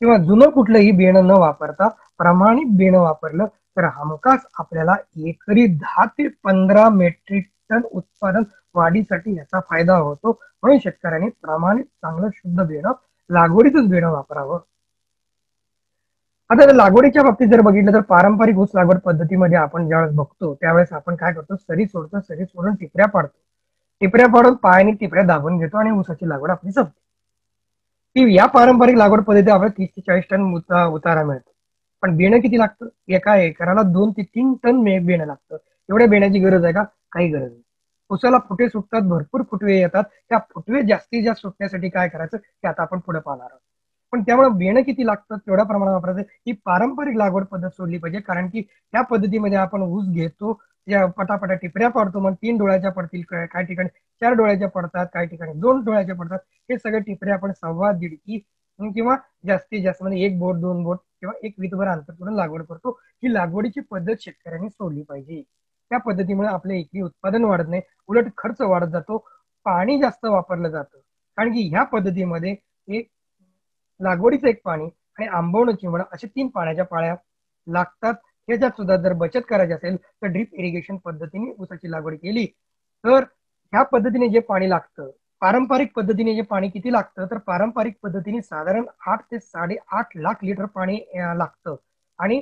किंवा जुनं कुठलंही बेणं न वापरता प्रमाणित बेणं वापरलं तर हमखास आपल्याला एकरी 10 ते 15 मेट्रिक टन उत्पादन वाढीसाठी याचा फायदा होतो। म्हणून शेतकऱ्यांनी प्रमाणित चांगलं शुद्ध बेणं लागवडीतच बेणं वापरावं। आता लागवडीच्या बाबतीत जर बघितलं तर पारंपरिक ऊस लागवड पद्धतीमध्ये आपण ज्यावेळेस बघतो त्यावेळेस आपण काय करतो सरी सोडतो, सरी सोडून टिपऱ्या पाडतो, टिपऱ्या पाडून पायाने टिपऱ्या दाबून घेतो आणि ऊसाची लागवड आपली संपते। ती या पारंपरिक लागवड पद्धती आपल्याला 30 ते 40 टन उतारा मिळतो, पण बेणं किती लागतं? एका एकराला 2 ते 3 टन बेणं लागतं। एवढ्या बेण्याची गरज आहे का? काही गरज नाही। ऊसाला फुटे सुटतात, भरपूर फुटवे येतात, त्या फुटवे जास्तीत जास्त सुटण्यासाठी काय करायचं ते आता आपण पुढे पाहणार आहोत। पण त्यामुळे बेणं किती लागतं तेवढ्या प्रमाणात वापरायचं, ही पारंपरिक लागवड पद्धत सोडली पाहिजे। कारण की त्या पद्धतीमध्ये आपण ऊस घेतो, पटापटा टिपऱ्या पाडतो, मग 3 डोळ्याच्या पडतील, काही ठिकाणी 4 डोळ्याच्या पडतात, काही ठिकाणी 2 डोळ्याच्या पडतात। हे सगळे टिपऱ्या आपण 1.25 दीडकी किंवा जास्तीत जास्त म्हणजे 1 बोट 2 बोट किंवा 1 विधभर अंतर करून लागवड करतो। ही लागवडीची पद्धत शेतकऱ्यांनी सोडली पाहिजे। त्या पद्धतीमुळे आपले एकरी उत्पादन वाढत नाही, उलट खर्च वाढत जातो, पाणी जास्त वापरलं जातं। कारण की ह्या पद्धतीमध्ये एक लागवडीचं एक पाणी आणि आंबवणं चिंबणं असे 3 पाण्याच्या पाळ्या लागतात। ह्याच्यात सुद्धा जर बचत करायची असेल तर ड्रीप इरिगेशन पद्धतीने ऊसाची लागवड केली तर ह्या पद्धतीने जे पाणी लागतं, पारंपरिक पद्धतीने जे पाणी किती लागतं तर पारंपरिक पद्धतीने साधारण 8 ते 8.5 लाख लिटर पाणी लागतं आणि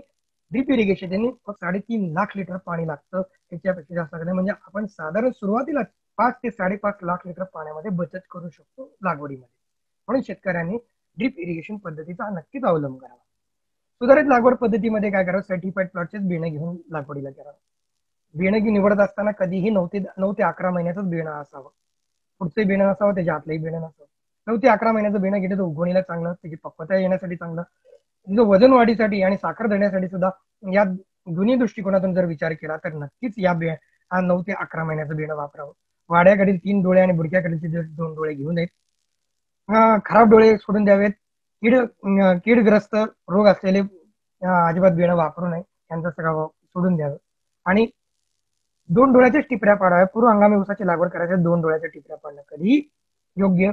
ड्रीप इरिगेशन फक्त 3.5 लाख लिटर पाणी लागतं। त्याच्यापेक्षा जास्त लागलं म्हणजे आपण साधारण सुरुवातीला 5 ते 5.5 लाख लिटर पाण्यामध्ये बचत करू शकतो लागवडीमध्ये। म्हणून शेतकऱ्यांनी ड्रीप इरिगेशन पद्धतीचा नक्कीच अवलंब करावा। सुधारित लागवड पद्धतीमध्ये काय करावं, सर्टिफाईड प्लॉटचे बेणं घेऊन लागवडीला करावं। बेणं घेऊन निवडत असताना कधीही 9 ते 11 महिन्याचंच बेणं असावं, पुढचंही बेणं नसावं, त्याच्या आतलंही बेणं नसावं। 9 ते 11 महिन्याचं बेणं घेतलं तर उगवणीला चांगलं, त्याची पक्वता येण्यासाठी चांगलं, वजन वाढीसाठी आणि साखर धरण्यासाठी सुद्धा, या दोन्ही दृष्टिकोनातून जर विचार केला तर नक्कीच या 9 ते 11 महिन्याचं बेणं वापरावं। वाड्याकडील 3 डोळे आणि बुडक्याकडील 2 डोळे घेऊन येत, खराब डोळे सोडून द्यावेत, कीडग्रस्त रोग असलेले अजिबात बेणं वापरू नये, यांचा सगळा सोडून द्यावं आणि 2 डोळ्याच्याच टिपऱ्या पाडाव्या। पूर्व हंगामी ऊसाची लागवड करायची 2 डोळ्याच्या टिपऱ्या पाडणं कधीही योग्य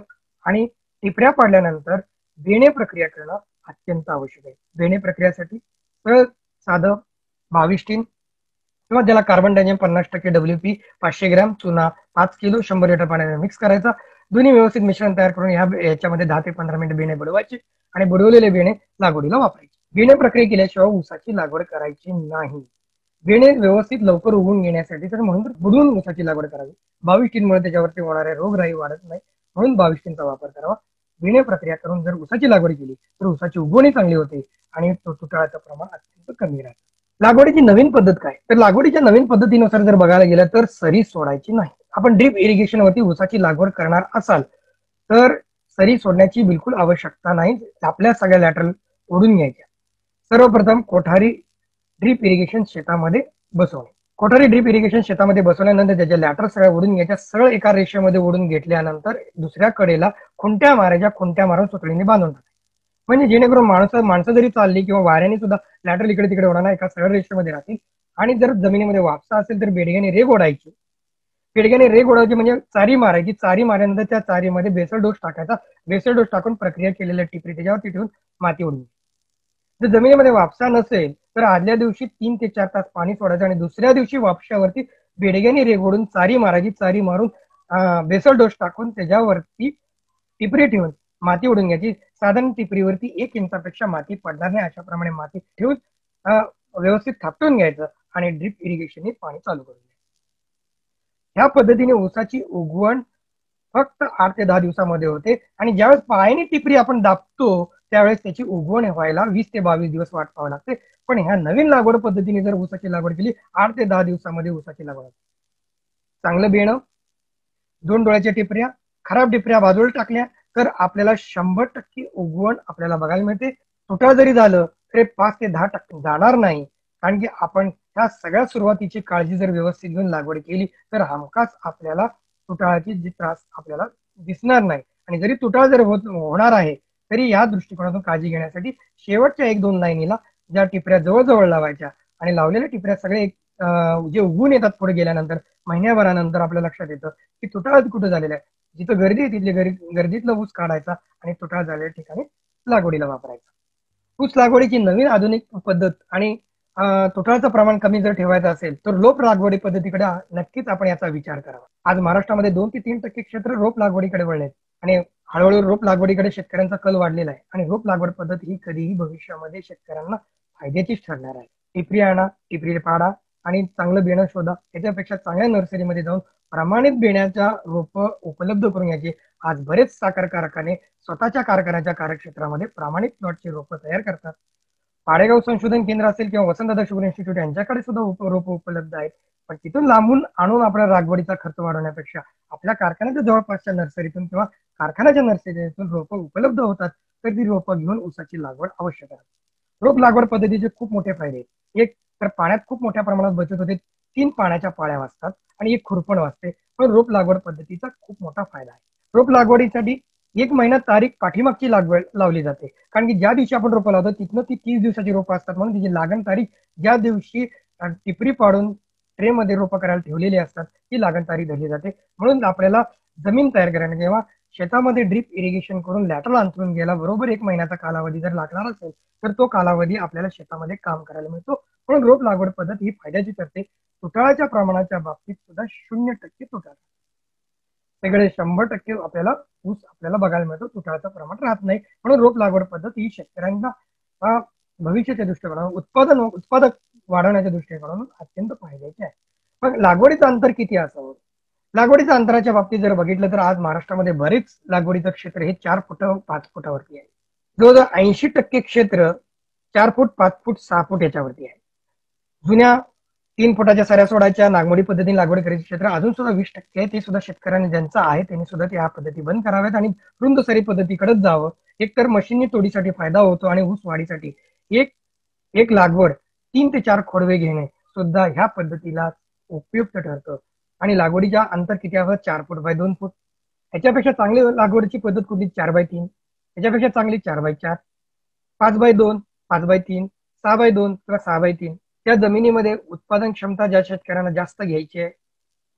आणि टिपऱ्या पाडल्यानंतर बेणे प्रक्रिया करणं अत्यंत आवश्यक आहे। बेणे प्रक्रियासाठी साधं 22 टिन किंवा ज्याला कार्बन डायजेम 50% WP, 500 ग्रॅम चुना, 5 किलो 100 लिटर पाण्याने मिक्स करायचा, दोन्ही व्यवस्थित मिश्रण तयार करून याच्यामध्ये 10 ते 15 मिनिट बेणे बुडवायचे आणि बुडवलेले बेणे लागवडीला वापरायचे। बेणे प्रक्रिया केल्याशिवाय ऊसाची लागवड करायची नाही। बेणे व्यवस्थित लवकर उगवून घेण्यासाठी तर म्हणून बुडवून ऊसाची लागवड करावी। 22 टिनमुळे त्याच्यावरती होणारे रोगराई वाढत नाही, म्हणून 22 टिनचा वापर करावा। विणे प्रक्रिया करून जर ऊसाची लागवड केली तर ऊसाची उगवण चांगली होते आणि तुटवड्याचं प्रमाण अत्यंत कमी राहते। लागवडीची नवीन पद्धत काय? तर लागवडीच्या नवीन पद्धतीनुसार जर बघायला गेलं तर सरी सोडायची नाही। आपण ड्रीप इरिगेशन वरती ऊसाची लागवड करणार असाल तर सरी सोडण्याची बिलकुल आवश्यकता नाही। आपल्या सगळ्या लॅटरल ओढून घ्यायच्या। सर्वप्रथम कोठारी ड्रीप इरिगेशन शेतामध्ये बसवणे। कोठारी ड्रीप इरिगेशन शेतामध्ये बसवल्यानंतर त्याच्या लॅटर सगळ्या ओढून घ्यायच्या। सरळ एका रेषेमध्ये ओढून घेतल्यानंतर दुसऱ्या कडेला खुंट्या मारायच्या। खुंट्या मारून सुतळीने बांधून टाकायचे म्हणजे जेणेकरून माणसं जरी चालली किंवा वाऱ्याने सुद्धा लॅटरल इकडे तिकडे होणार नाही, एका सरळ रेषेमध्ये राहतील। आणि जर जमिनीमध्ये वाफसा असेल तर बेडग्याने रेघ ओढायची। बेडग्याने रेघ ओढायची म्हणजे चारी मारायची। चारी मारल्यानंतर त्या चारीमध्ये बेसल डोस टाकायचा। बेसल डोस टाकून प्रक्रिया केलेल्या टिपरी त्याच्यावरती ठेवून माती ओढून जर जमिनीमध्ये वाफसा नसेल तर आदल्या दिवशी 3 ते 4 तास पाणी सोडायचं आणि दुसऱ्या दिवशी वापशावरती बेडग्याने रेघ ओढून चारी मारायची। चारी मारून बेसल डोस टाकून त्याच्यावरती टिपरी ठेवून माती ओढून घ्यायची। साधारण टिपरीवरती 1 इंचापेक्षा माती पडणार नाही अशा प्रमाणे माती ठेवून व्यवस्थित थापटून घ्यायचं आणि ड्रीप इरिगेशनने पाणी चालू करून घ्यायचं। ह्या पद्धतीने ऊसाची उगवण फक्त 8 ते 10 दिवसांमध्ये होते आणि ज्यावेळेस पायाने टिपरी आपण दाबतो त्यावेळेस त्याची उगवण व्हायला 20 ते 22 दिवस वाट पाहावी लागते। पण ह्या नवीन लागवड पद्धतीने जर ऊसाची लागवड केली 8 ते 10 दिवसांमध्ये ऊसाची लागवड होते। चांगलं बेणं, 2 डोळ्याच्या टिपऱ्या, खराब टिपऱ्या बाजूला टाकल्या तर आपल्याला 100% उगवण आपल्याला बघायला मिळते। तुटवडा जरी झालं तरी 5 ते 10% जाणार नाही, कारण की आपण ह्या सगळ्या सुरुवातीची काळजी जर व्यवस्थित घेऊन लागवड केली तर हमखास आपल्याला तुटवड्याची त्रास आपल्याला दिसणार नाही। आणि जरी तुटवडा जर होणार आहे तरी या दृष्टिकोनातून काळजी घेण्यासाठी शेवटच्या 1-2 लाईनीला ज्या टिपऱ्या जवळजवळ लावायच्या आणि लावलेल्या टिपऱ्या सगळे जे उगवून येतात पुढे गेल्यानंतर महिन्याभरानंतर आपल्या लक्षात येतं की तुटवडा कुठं झालेला आहे। जिथं गर्दी आहे तिथले गर्दीतला ऊस काढायचा आणि तुटवडा झालेल्या ठिकाणी लागवडीला वापरायचा। ऊस लागवडीची नवीन आधुनिक पद्धत आणि तुटवड्याचं प्रमाण कमी जर ठेवायचं असेल तर रोप लागवडी पद्धतीकडे नक्कीच आपण याचा विचार करावा। आज महाराष्ट्रामध्ये 2 ते 3% क्षेत्र रोप लागवडीकडे वळले आणि हळूहळू रोप लागवडीकडे शेतकऱ्यांचा कल वाढलेला आहे आणि रोप लागवड पद्धत ही कधीही भविष्यामध्ये शेतकऱ्यांना फायद्याचीच ठरणार आहे। टिपरी आणा, टिपरी पाडा आणि चांगलं बेणं शोधा। त्याच्यापेक्षा चांगल्या नर्सरीमध्ये जाऊन प्रमाणित बेण्याच्या रोप उपलब्ध करून घ्यायची। आज बरेच साखर कारखाने स्वतःच्या कारखान्याच्या कार्यक्षेत्रामध्ये प्रमाणित प्लॉटची रोपं तयार करतात। पाडेगाव संशोधन केंद्र असेल किंवा वसंतदादा शुगर इंस्टिट्यूट यांच्याकडे सुद्धा रोप उपलब्ध आहेत। पण तिथून लांबून आणून आपल्या लागवडीचा खर्च वाढवण्यापेक्षा आपल्या कारखान्याच्या जवळपासच्या नर्सरीतून किंवा कारखान्याच्या नर्सरीतून रोपं उपलब्ध होतात तर ती रोपं घेऊन ऊसाची लागवड अवश्य करा। रोप लागवड पद्धतीचे खूप मोठे फायदे आहेत। 1 तर पाण्यात खूप मोठ्या प्रमाणात बचत होते। 3 पाण्याच्या पाळ्या वाचतात आणि 1 खुरपण वाचते। पण रोप लागवड पद्धतीचा खूप मोठा फायदा आहे। रोप लागवडीसाठी 1 महिना तारीख पाठीमागची लागवड लावली जाते, कारण की ज्या दिवशी आपण रोपं लावतो तिथनं ती 30 दिवसाची रोपं असतात, म्हणून तिची लागण तारीख ज्या दिवशी टिपरी पाडून ट्रेमध्ये रोपं करायला ठेवलेली असतात ती लागण तारीख धरली जाते। म्हणून आपल्याला जमीन तयार करणे किंवा शेतामध्ये ड्रीप इरिगेशन करून लॅटरल अंतरून गेला बरोबर 1 महिन्याचा कालावधी जर लागणार असेल तर तो कालावधी आपल्याला शेतामध्ये काम करायला मिळतो। म्हणून रोप लागवड पद्धत ही फायद्याची ठरते। तुटवड्याच्या प्रमाणाच्या बाबतीत सुद्धा 0% तुटवडा सगळे 100% आपल्याला ऊस आपल्याला बघायला मिळतो। तुटवड्याचं प्रमाण राहत नाही, म्हणून रोप लागवड पद्धत ही शेतकऱ्यांना भविष्याच्या दृष्टिकोनातून उत्पादक वाढवण्याच्या दृष्टिकोनातून अत्यंत फायद्याची आहे। मग लागवडीचं अंतर किती असावं? लागवडीच्या अंतराच्या बाबतीत जर बघितलं तर आज महाराष्ट्रामध्ये बरेच लागवडीचं क्षेत्र हे 4 फुट 5 फुटावरती आहे। जवळजवळ 80% क्षेत्र 4 फूट 5 फूट 6 फूट याच्यावरती आहे। जुन्या 3 फुटाच्या सऱ्या सोडायच्या नागमोडी पद्धतीने लागवड करायचे क्षेत्र अजून सुद्धा 20% आहे। ते सुद्धा शेतकऱ्यांनी ज्यांचं आहे त्यांनी सुद्धा त्या पद्धती बंद कराव्यात आणि रुंद सरी पद्धतीकडेच जावं। एकतर मशीननी तोडीसाठी फायदा होतो आणि ऊस वाढीसाठी एक लागवड 3 ते 4 खोडवे घेणे सुद्धा ह्या पद्धतीला उपयुक्त ठरतं। आणि लागवडीच्या अंतर किती हवं? 4 फूट बाय 2 फूट। याच्यापेक्षा चांगली लागवडीची पद्धत कुठली? 4 बाय 3। याच्यापेक्षा चांगली 4 बाय 4, 5 बाय 2, 5 बाय 3, 6 बाय 2 किंवा 6 बाय 3। त्या जमिनीमध्ये उत्पादन क्षमता ज्या शेतकऱ्यांना जास्त घ्यायची आहे,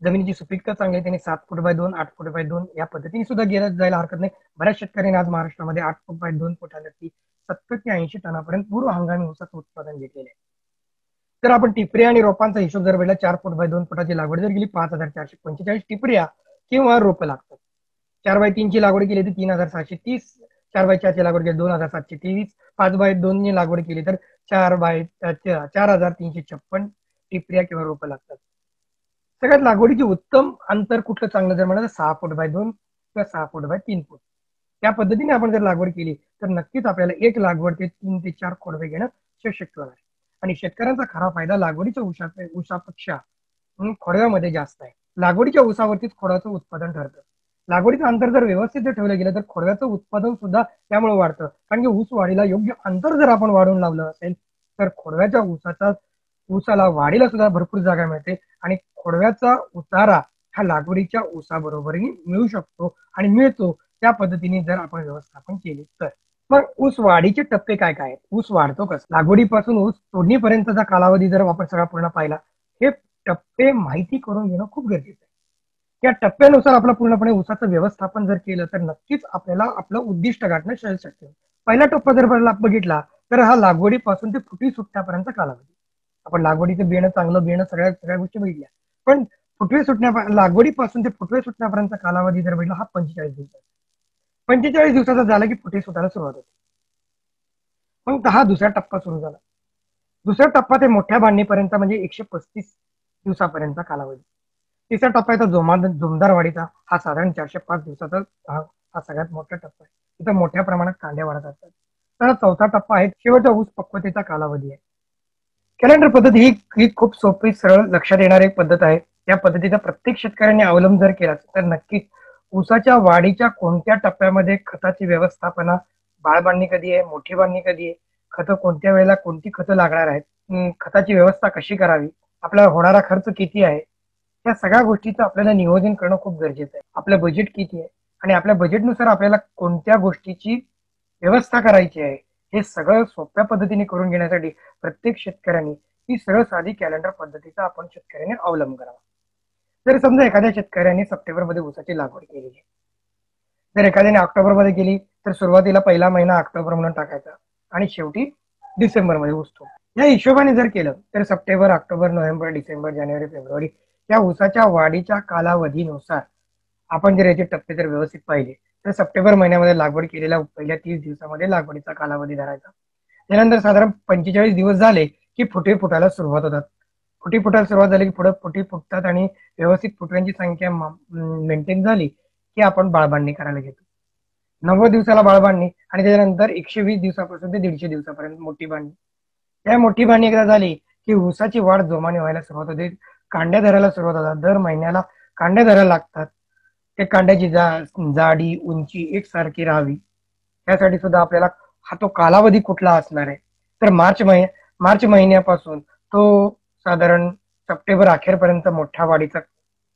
जमिनीची सुपीकता चांगली आहे, त्यांनी 7 फूट बाय 2, 8 फूट बाय 2 या पद्धतीने सुद्धा गेल्या जायला हरकत नाही। बऱ्याच शेतकऱ्यांनी आज महाराष्ट्रामध्ये 8 फूट बाय 2 फुटावरती 70 ते 80 टनापर्यंत पूर्व हंगामी ऊसाचं उत्पादन घेतलेलं आहे। तर आपण टिपऱ्या आणि रोपांचा हिशोब जर बघितला 4 फूट बाय 2 फुटाची लागवड जर गेली 5445 टिपऱ्या किंवा रोपं लागतात। 4 बाय 3 ची लागवड केली तर 3630, 4 बाय 4 ची लागवड केली 2723, 5 बाय 2 ची लागवड केली तर 4356 टिपऱ्या किंवा रोपं लागतात। सगळ्यात लागवडीचे उत्तम अंतर कुठलं चांगलं जर म्हणाल तर 6 फूट बाय 2 किंवा 6 फूट बाय 3 फूट त्या पद्धतीने आपण जर लागवड केली तर नक्कीच आपल्याला एक लागवड ते 3 ते 4 खोडवे घेणं शक्य होणार आहे। आणि शेतकऱ्यांचा खरा फायदा लागवडीच्या ऊसापेक्षा खोडव्यामध्ये जास्त आहे। लागवडीच्या ऊसावरतीच खोडाचं उत्पादन ठरतं। लागवडीचं अंतर जर व्यवस्थित जर ठेवलं गेलं तर खोडव्याचं उत्पादन सुद्धा त्यामुळे वाढतं, कारण की ऊस वाढीला योग्य अंतर जर आपण वाढवून लावलं असेल तर खोडव्याच्या ऊसाला वाढीला सुद्धा भरपूर जागा मिळते आणि खोडव्याचा उतारा हा लागवडीच्या ऊसाबरोबरही मिळू शकतो आणि मिळतो। त्या पद्धतीने जर आपण व्यवस्थापन केले तर मग ऊस वाढीचे टप्पे काय काय, ऊस वाढतो कसं, लागवडीपासून ऊस तोडणीपर्यंतचा कालावधी जर आपण सगळा पूर्ण पाहिला, हे टप्पे माहिती करून घेणं खूप गरजेचं आहे। या टप्प्यानुसार आपलं पूर्णपणे ऊसाचं व्यवस्थापन जर केलं तर नक्कीच आपल्याला आपलं उद्दिष्ट गाठणं शक्य होईल। पहिला टप्पा जर बघितला तर हा लागवडीपासून ते फुटी सुटण्यापर्यंतचा कालावधी। आपण लागवडीचं बियाणं, चांगलं बियाणं, सगळ्या गोष्टी बघितल्या, पण फुटवे सुटण्या लागवडीपासून ते फुटवे सुटण्यापर्यंतचा कालावधी जर बघितला हा 45 दिवस। 45 दिवसाचा झाला की फुटे सुटायला सुरुवात होते। मग हा दुसरा टप्पा सुरू झाला। दुसरा टप्पा ते मोठ्या बांधणीपर्यंत म्हणजे 135 दिवसापर्यंतचा कालावधी। तिसरा टप्पा येतो जोमदार वाढीचा, हा साधारण 405 दिवसाचा हा सगळ्यात मोठा टप्पा आहे, इथं मोठ्या प्रमाणात कांड्या वाढत असतात। तर चौथा टप्पा आहे शेवटचा ऊस पक्वतेचा कालावधी आहे। कॅलेंडर पद्धत ही खूप सोपी, सरळ लक्षात येणारी एक पद्धत आहे। या पद्धतीचा प्रत्येक शेतकऱ्याने अवलंब जर केला तर नक्कीच ऊसाच्या वाढीच्या कोणत्या टप्प्यामध्ये खताची व्यवस्थापना, बाळबांधणी कधी आहे, मोठी बांधणी कधी आहे, खतं कोणत्या वेळेला, कोणती खतं लागणार आहेत, खताची व्यवस्था कशी करावी, आपला होणारा खर्च किती आहे, या सगळ्या गोष्टीचं आपल्याला नियोजन करणं खूप गरजेचं आहे। आपलं बजेट किती आहे आणि आपल्या बजेटनुसार आपल्याला कोणत्या गोष्टीची व्यवस्था करायची आहे हे सगळं सोप्या पद्धतीने करून घेण्यासाठी प्रत्येक शेतकऱ्यांनी ही सरळ साधी कॅलेंडर पद्धतीचा आपण शेतकऱ्याने अवलंब करावा। जर समजा एखाद्या शेतकऱ्याने सप्टेंबरमध्ये ऊसाची लागवड केली आहे, जर एखाद्याने ऑक्टोबरमध्ये केली तर सुरुवातीला पहिला महिना ऑक्टोबर म्हणून टाकायचा आणि शेवटी डिसेंबरमध्ये ऊस तो या हिशोबाने जर केलं तर सप्टेंबर, ऑक्टोबर, नोव्हेंबर, डिसेंबर, जानेवारी, फेब्रुवारी या ऊसाच्या वाढीच्या कालावधीनुसार आपण जर याचे टप्पे जर व्यवस्थित पाहिले तर सप्टेंबर महिन्यामध्ये लागवड केलेल्या पहिल्या 30 दिवसामध्ये लागवडीचा कालावधी धरायचा। त्यानंतर साधारण 45 दिवस झाले की फुटे फुटायला सुरुवात होतात। फुटी फुटायला सुरुवात झाली की पुढे फुटी फुटतात आणि व्यवस्थित फुटव्यांची संख्या मेंटेन झाली की आपण बाळबांधणी करायला घेतो। 90 दिवसाला बाळबांधणी आणि त्याच्यानंतर 120 दिवसापासून ते 150 दिवसापर्यंत मोठी बांधणी। या मोठी बांधणी एकदा झाली की ऊसाची वाढ जोमाने व्हायला सुरुवात होते। कांड्या धरायला सुरुवात होतात, दर महिन्याला कांड्या धरायला लागतात। ते कांड्याची जाडी, उंची एकसारखी राहावी यासाठी सुद्धा आपल्याला हा तो कालावधी कुठला असणार आहे तर मार्च महिन्यापासून तो साधारण सप्टेंबर अखेरपर्यंत मोठ्या वाढीचा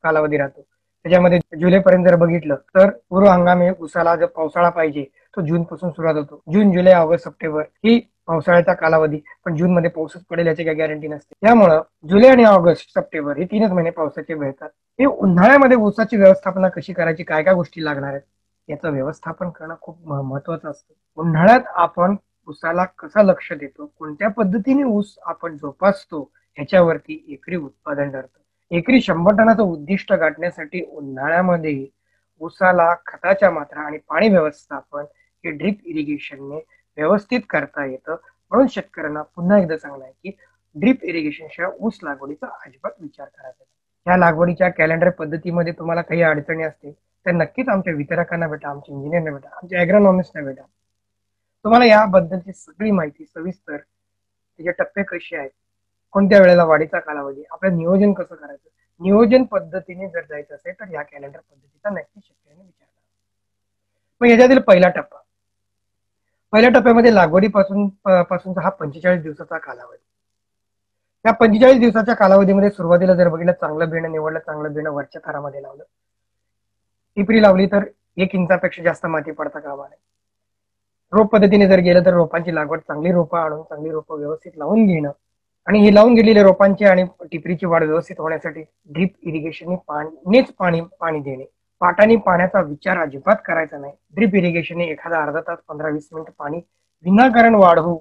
कालावधी राहतो। त्याच्यामध्ये जुलैपर्यंत जर बघितलं तर पूर्व हंगामी ऊसाला जो पावसाळा पाहिजे तो जूनपासून सुरुवात होतो। जून, जुलै, ऑगस्ट, सप्टेंबर ही पावसाळ्याचा कालावधी, पण जूनमध्ये पाऊसच पडेल याची काही गॅरंटी नसते, त्यामुळं जुलै आणि ऑगस्ट, सप्टेंबर हे 3च महिने पावसाचे मिळतात। हे उन्हाळ्यामध्ये ऊसाची व्यवस्थापना कशी करायची, काय काय गोष्टी लागणार आहेत याचं व्यवस्थापन करणं खूप महत्वाचं असतं। उन्हाळ्यात आपण ऊसाला कसा लक्ष देतो, कोणत्या पद्धतीने ऊस आपण जोपासतो ह्याच्यावरती एकरी उत्पादन ठरतं। एकरी 100 टनाचं उद्दिष्ट गाठण्यासाठी उन्हाळ्यामध्ये ऊसाला खताच्या मात्रा आणि पाणी व्यवस्थापन हे ड्रीप इरिगेशनने व्यवस्थित करता येतं। म्हणून शेतकऱ्यांना पुन्हा एकदा सांगणं आहे की ड्रीप इरिगेशनच्या ऊस लागवडीचा अजिबात विचार करायचा नाही। या लागवडीच्या कॅलेंडर पद्धतीमध्ये तुम्हाला काही अडचणी असतील तर नक्कीच आमच्या वितरकांना भेटा, आमच्या इंजिनियरना भेटा, आमच्या ॲग्रोनॉमिस्टना भेटा। तुम्हाला याबद्दलची सगळी माहिती सविस्तर, त्याचे टप्पे कसे आहेत, कोणत्या वेळेला वाढीचा कालावधी, आपलं नियोजन कसं करायचं, नियोजन पद्धतीने जर जायचं असेल तर या कॅलेंडर पद्धतीचा नक्की शेतकऱ्यांनी विचार करा। मग याच्यातील पहिला टप्पा, पहिल्या टप्प्यामध्ये लागवडीपासूनचा हा 45 दिवसाचा कालावधी। त्या 45 दिवसाच्या कालावधीमध्ये सुरुवातीला जर बघितलं, चांगलं बियाणं निवडलं, चांगलं बियाणं वरच्या थरामध्ये लावलं, टिपरी लावली तर 1 इंचापेक्षा जास्त माती पडता कामा नये। रोप पद्धतीने जर गेलं तर रोपांची लागवड, चांगली रोपं आणून चांगली रोपं व्यवस्थित लावून घेणं आणि ही लावून गेलेल्या रोपांची आणि टिपरीची वाढ व्यवस्थित होण्यासाठी ड्रीप इरिगेशनने पाणी देणे। पाटाने पाण्याचा विचार अजिबात करायचा नाही। ड्रीप इरिगेशनने एखादा अर्धा तास 15-20 मिनिट पाणी विनाकारण वाढवू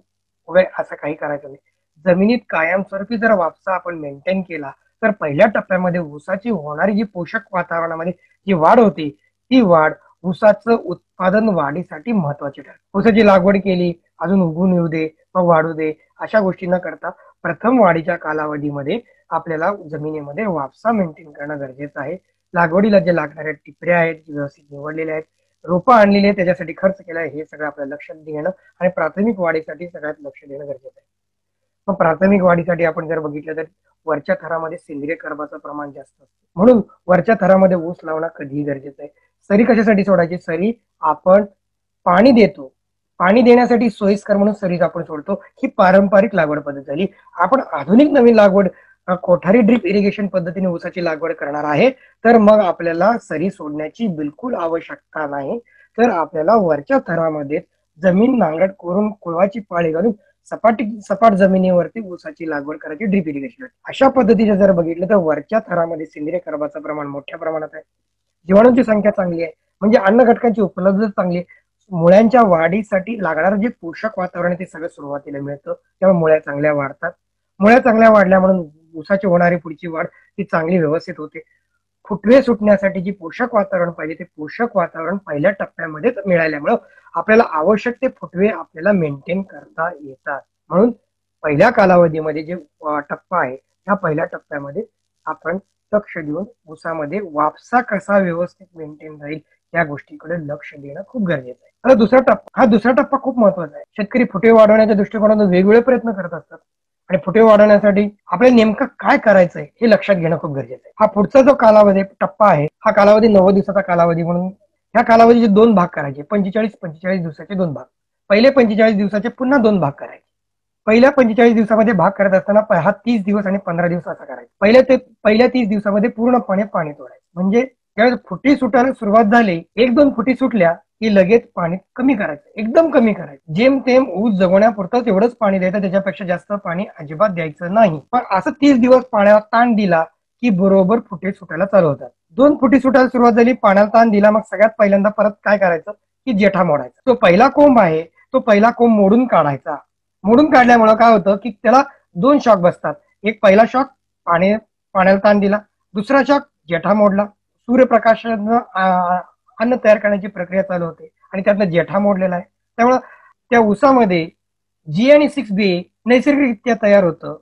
वगैरे असं काही करायचं नाही। जमिनीत कायमस्वरूपी जर वापसा आपण मेंटेन केला तर पहिल्या टप्प्यामध्ये ऊसाची होणारी जी पोषक वातावरणामध्ये जी वाढ होते ती वाढ ऊसाचं उत्पादन वाढीसाठी महत्वाची ठरते। ऊसाची लागवड केली, अजून उगवून येऊ दे, मग वाढू दे अशा गोष्टी न करता प्रथम वाढीच्या कालावधीमध्ये आपल्याला जमिनीमध्ये वापसा मेंटेन करणं गरजेचं आहे। लागवडीला जे लागणाऱ्या टिपऱ्या आहेत व्यवस्थित निवडलेल्या आहेत, रोपं आणलेली आहे त्याच्यासाठी खर्च केलाय हे सगळं आपल्याला लक्षात घेणं आणि प्राथमिक वाढीसाठी सगळ्यात लक्ष देणं गरजेचं आहे। मग प्राथमिक वाढीसाठी आपण जर बघितलं तर वरच्या थरामध्ये सेंद्रिय कर्बाचं प्रमाण जास्त असते म्हणून वरच्या थरामध्ये ऊस लावणं कधीही गरजेचं आहे। सरी कशासाठी सोडायची? सरी आपण पाणी देतो, पाणी देण्यासाठी सोयीस्कर म्हणून सरीज आपण सोडतो। ही पारंपरिक लागवड पद्धत झाली। आपण आधुनिक नवीन लागवड कोठारी ड्रीप इरिगेशन पद्धतीने ऊसाची लागवड करणार आहे तर मग आपल्याला सरी सोडण्याची बिलकुल आवश्यकता नाही। तर आपल्याला वरच्या थरामध्ये जमीन नांगरट करून कोळवाची पाळी घालून सपाट जमिनीवरती ऊसाची लागवड करायची ड्रीप इरिगेशन। अशा पद्धतीने जर बघितलं तर वरच्या थरामध्ये सेंद्रिय कर्बाचं प्रमाण मोठ्या प्रमाणात आहे, जीवाणूंची संख्या चांगली आहे म्हणजे अन्न घटकांची उपलब्धता चांगली आहे, मुळ्यांच्या वाढीसाठी लागणारे जे पोषक वातावरण ते सगळं सुरुवातीला मिळतं त्यामुळे मुळ्या चांगल्या वाढतात। मुळ्या चांगल्या वाढल्या म्हणून ऊसाची होणारी पुढची वाढ ती चांगली व्यवस्थित होते। फुटवे सुटण्यासाठी जी पोषक वातावरण पाहिजे ते पोषक वातावरण पहिल्या टप्प्यामध्येच मिळाल्यामुळे आपल्याला आवश्यक ते फुटवे आपल्याला मेंटेन करता येतात। म्हणून पहिल्या कालावधीमध्ये जे टप्पा आहे त्या पहिल्या टप्प्यामध्ये आपण लक्ष देऊन ऊसामध्ये वापसा कसा व्यवस्थित मेंटेन राहील या गोष्टीकडे लक्ष देणं खूप गरजेचं आहे। आता दुसरा टप्पा, हा दुसरा टप्पा खूप महत्वाचा आहे। शेतकरी फुटे वाढवण्याच्या दृष्टिकोनातून वेगवेगळे प्रयत्न करत असतात आणि फुटे वाढवण्यासाठी आपल्याला नेमकं काय करायचंय हे लक्षात घेणं खूप गरजेचं आहे। हा पुढचा जो कालावधी टप्पा आहे हा कालावधी 90 दिवसाचा कालावधी म्हणून ह्या कालावधीचे दोन भाग करायचे, 45-45 दिवसाचे दोन भाग, पहिले 45 दिवसाचे पुन्हा दोन भाग करायचे। पहिल्या 45 दिवसामध्ये भाग करत असताना हा 30 दिवस आणि 15 दिवस असा करायचा। पहिल्या 30 दिवसामध्ये पूर्णपणे पाणी सोडायचं म्हणजे त्यावेळेस फुटी सुटायला सुरुवात झाली, एक दोन फुटी सुटल्या की लगेच पाणी कमी करायचं, एकदम कमी करायचं, जेमतेम ऊस जगवण्यापुरतंच एवढंच पाणी द्यायचं, त्याच्यापेक्षा जास्त पाणी अजिबात द्यायचं नाही। पण असं 30 दिवस पाण्याला ताण दिला की बरोबर फुटे सुटायला चालू होतात। दोन फुटी सुटायला सुरुवात झाली, पाण्याला ताण दिला, मग सगळ्यात पहिल्यांदा परत काय करायचं की जेठा मोडायचा। तो पहिला कोंब आहे तो पहिला कोंब मोडून काढायचा। मोडून काढल्यामुळे काय होतं की त्याला दोन शॉक बसतात, एक पहिला शॉक पाण्याला ताण दिला, दुसरा शॉक जेठा मोडला, सूर्यप्रकाशानं अन्न तयार करण्याची प्रक्रिया चालू होते आणि त्यातनं जेठा मोडलेला आहे त्यामुळे त्या ऊसामध्ये जी आणि 6B नैसर्गिकरित्या तयार होतं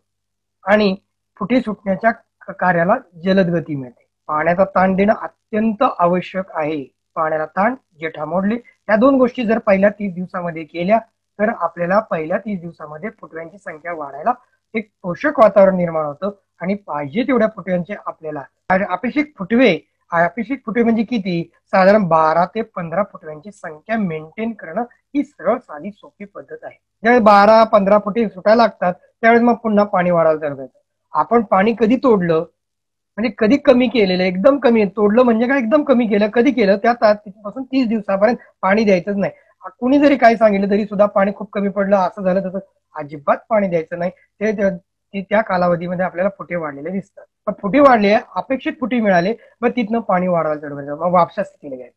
आणि फुटे सुटण्याच्या कार्याला जलद गती मिळते। पाण्याचा ताण देणं अत्यंत आवश्यक आहे। पाण्याला ताण, जेठा मोडले, या दोन गोष्टी जर पहिल्या 30 दिवसामध्ये केल्या तर आपल्याला पहिल्या 30 दिवसामध्ये फुटव्यांची संख्या वाढायला एक पोषक वातावरण निर्माण होतं आणि पाहिजे तेवढ्या फुटव्यांचे आपल्याला अपेक्षित फुटवे म्हणजे किती, साधारण 12 ते 15 फुटव्यांची संख्या मेंटेन करणं ही सरळ साधी सोपी पद्धत आहे। ज्यावेळेस 12-15 फुटे सुटायला लागतात त्यावेळेस मग पुन्हा पाणी वाढायला चालू होतं। आपण पाणी कधी तोडलं म्हणजे कधी कमी केलेलं, एकदम कमी तोडलं म्हणजे काय एकदम कमी केलं, कधी केलं त्या तिथपासून 30 दिवसापर्यंत पाणी द्यायचंच नाही। कुणी जरी काय सांगितलं तरी सुद्धा पाणी खूप कमी पडलं, असं झालं तसं, अजिबात पाणी द्यायचं नाही। ते त्या कालावधीमध्ये आपल्याला फुटे वाढलेले दिसतात। पण फुटे वाढले, अपेक्षित फुटे मिळाले, मग तिथनं पाणी वाढवायला चालू करायचं, मग वापशा स्थितीला घ्यायचं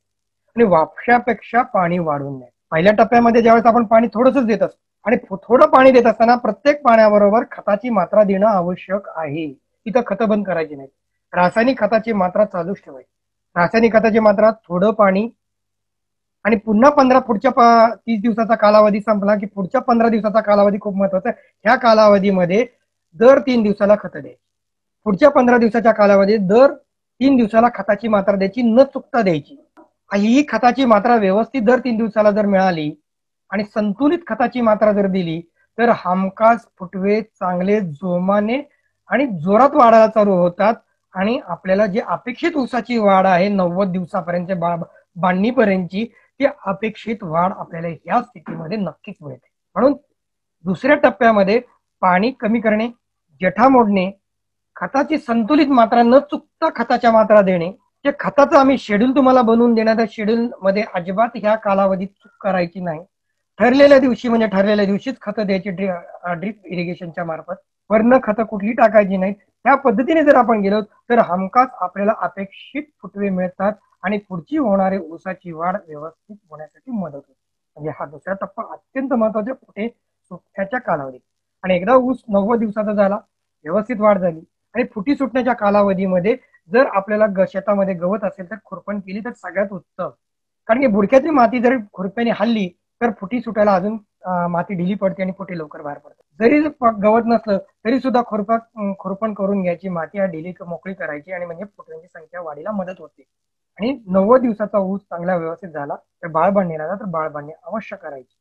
आणि वापशापेक्षा पाणी वाढून द्यायचं। पहिल्या टप्प्यामध्ये ज्यावेळेस आपण पाणी थोडंसंच देत असतो आणि थोडं पाणी देत असताना प्रत्येक पाण्याबरोबर खताची मात्रा देणं आवश्यक आहे। तिथं खतं बंद करायची नाही, रासायनिक खताची मात्रा चालूच ठेवायची। रासायनिक खताची मात्रा, थोडं पाणी आणि पुन्हा 15 पुढच्या 30 दिवसाचा कालावधी संपला की पुढच्या 15 दिवसाचा कालावधी खूप महत्वाचा आहे। ह्या कालावधीमध्ये दर 3 दिवसाला खतं द्यायची। पुढच्या 15 दिवसाच्या कालावधीत दर 3 दिवसाला खताची मात्रा द्यायची, न चुकता द्यायची। ही खताची मात्रा व्यवस्थित दर 3 दिवसाला जर मिळाली आणि संतुलित खताची मात्रा जर दिली तर हमखास फुटवे चांगले जोमाने आणि जोरात वाढायला चालू होतात आणि आपल्याला जे अपेक्षित ऊसाची वाढ आहे 90 दिवसापर्यंत 92 पर्यंतची ती अपेक्षित वाढ आपल्याला या स्थितीमध्ये नक्कीच मिळते। म्हणून दुसऱ्या टप्प्यामध्ये पाणी कमी करणे, जेठा मोडणे, खताची संतुलित मात्रा न चुकता खताच्या मात्रा देणे, जे खताचं आम्ही शेड्यूल तुम्हाला बनवून देणार त्या शेड्यूल मध्ये अजिबात ह्या कालावधीत चूक करायची नाही। ठरलेल्या दिवशी म्हणजे ठरलेल्या दिवशीच खतं द्यायची ड्रीप इरिगेशनच्या मार्फत, वरनं खतं कुठली टाकायची नाहीत। त्या पद्धतीने जर आपण गेलो तर हमखास आपल्याला अपेक्षित फुटवे मिळतात आणि पुढची होणारी ऊसाची वाढ व्यवस्थित होण्यासाठी मदत होते। म्हणजे हा दुसरा टप्पा अत्यंत महत्वाचा फुटे सुटण्याच्या कालावधी। आणि एकदा ऊस 90 दिवसाचा झाला, व्यवस्थित वाढ झाली आणि फुटी सुटण्याच्या कालावधीमध्ये जर आपल्याला शेतामध्ये गवत असेल तर खुरपण केली तर सगळ्यात उत्तम, कारण की बुडक्याची माती जर खुरप्याने हल्ली तर फुटी सुटायला अजून माती ढिली पडते आणि फुटे लवकर बाहेर पडतात। जरी गवत नसलं तरी सुद्धा खुरपण करून घ्यायची, माती ढिली मोकळी करायची आणि म्हणजे फुटव्यांची संख्या वाढीला मदत होते 90 दिवसाचा ऊस चांगला व्यवस्थित झाला तर बाळ बांधणी लागला तर बाळ बांधणी अवश्य करायची।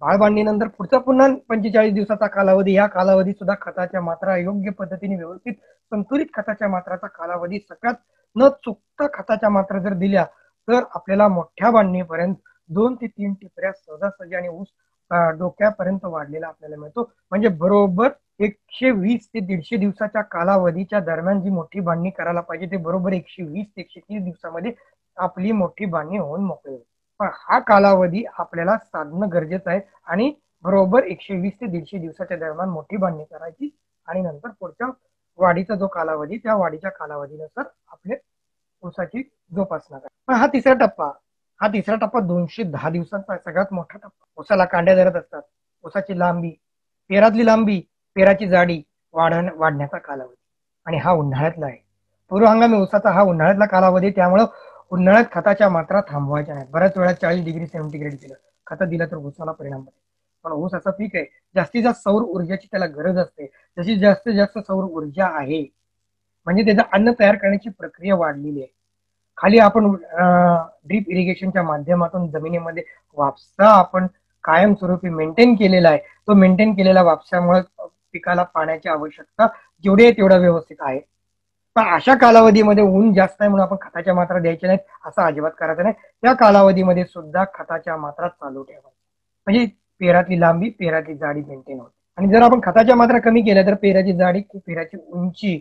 बाळ बांधणीनंतर पुढचा पुन्हा 45 दिवसाचा कालावधी, या कालावधी सुद्धा खताच्या मात्रा योग्य पद्धतीने व्यवस्थित संतुलित खताच्या मात्राचा कालावधी सगळ्यात न चुकता खताच्या मात्रा जर दिल्या तर आपल्याला मोठ्या बांधणीपर्यंत 2 ते 3 टिपऱ्या सहजासहजी आणि ऊस डोक्यापर्यंत वाढलेला आपल्याला मिळतो। म्हणजे बरोबर 120 ते 150 दिवसाच्या कालावधीच्या दरम्यान जी मोठी बांधणी करायला पाहिजे ते बरोबर 120 ते 130 दिवसामध्ये आपली मोठी बांधणी होऊन मोकळी होईल। पण हा कालावधी आपल्याला साधणं गरजेचं आहे आणि बरोबर 120 ते 150 दिवसाच्या दरम्यान मोठी बांधणी करायची आणि नंतर पुढच्या वाढीचा जो कालावधी त्या वाढीच्या कालावधीनुसार आपले ऊसाची जोपासना करायची। पण हा तिसरा टप्पा 210 दिवसांचा सगळ्यात मोठा टप्पा। ऊसाला कांड्या धरत असतात, ऊसाची लांबी, पेरातली लांबी, पेराची जाडी वाढण्याचा कालावधी आणि हा उन्हाळ्यातला आहे। पूर्व हंगामी ऊसाचा हा उन्हाळ्यातला कालावधी, त्यामुळे उन्हाळ्यात खताच्या मात्रा थांबवायच्या नाहीत। बऱ्याच वेळा 40 डिग्री सेंटीग्रेड दिलं खत दिलं तर ऊसाला परिणाम होतो। पण ऊस असं पीक आहे जास्तीत जास्त सौर ऊर्जाची त्याला गरज असते। जशी जास्तीत जास्त सौर ऊर्जा आहे म्हणजे त्याचं अन्न तयार करण्याची प्रक्रिया वाढलेली आहे। खाली आपण ड्रीप इरिगेशनच्या माध्यमातून जमिनीमध्ये वापसा आपण कायमस्वरूपी मेंटेन केलेला आहे। तो मेंटेन केलेला वापसामुळे पिकाला पाण्याची आवश्यकता जेवढे तेवढा व्यवस्थित आहे। पण अशा कालावधीमध्ये ऊन जास्त आहे म्हणून आपण खताच्या मात्रा द्यायच्या नाहीत असं अजिबात करायचं नाही। त्या कालावधीमध्ये सुद्धा खताच्या मात्रा चालू ठेवायच्या म्हणजे पेराची लांबी पेराची जाडी मेंटेन होते। आणि जर आपण खताच्या मात्रा कमी केल्या तर पेराची जाडी पेराची उंची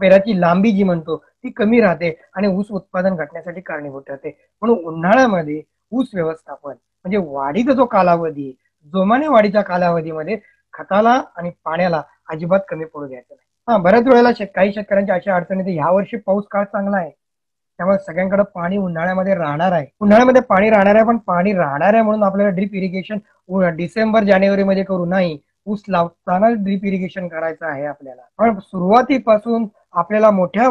पेराची लांबी जी म्हणतो ती कमी राहते आणि ऊस उत्पादन घटण्यासाठी कारणीभूत ठरते। म्हणून उन्हाळ्यामध्ये ऊस व्यवस्थापन म्हणजे वाढीचा जो कालावधी जोमाने वाढीच्या कालावधीमध्ये खताला आणि पाण्याला अजिबात कमी पडू द्यायचं नाही। बऱ्याच वेळेला काही शेतकऱ्यांच्या अशा अडचणी येते, ह्या वर्षी पाऊस काळ चांगला आहे त्यामुळे सगळ्यांकडे पाणी उन्हाळ्यामध्ये राहणार आहे, उन्हाळ्यामध्ये पाणी राहणार आहे। पण पाणी राहणार आहे म्हणून आपल्याला ड्रीप इरिगेशन डिसेंबर जानेवारीमध्ये करू नाही, ऊस लावताना ड्रीप इरिगेशन करायचं आहे आपल्याला। पण सुरुवातीपासून आपल्याला मोठ्या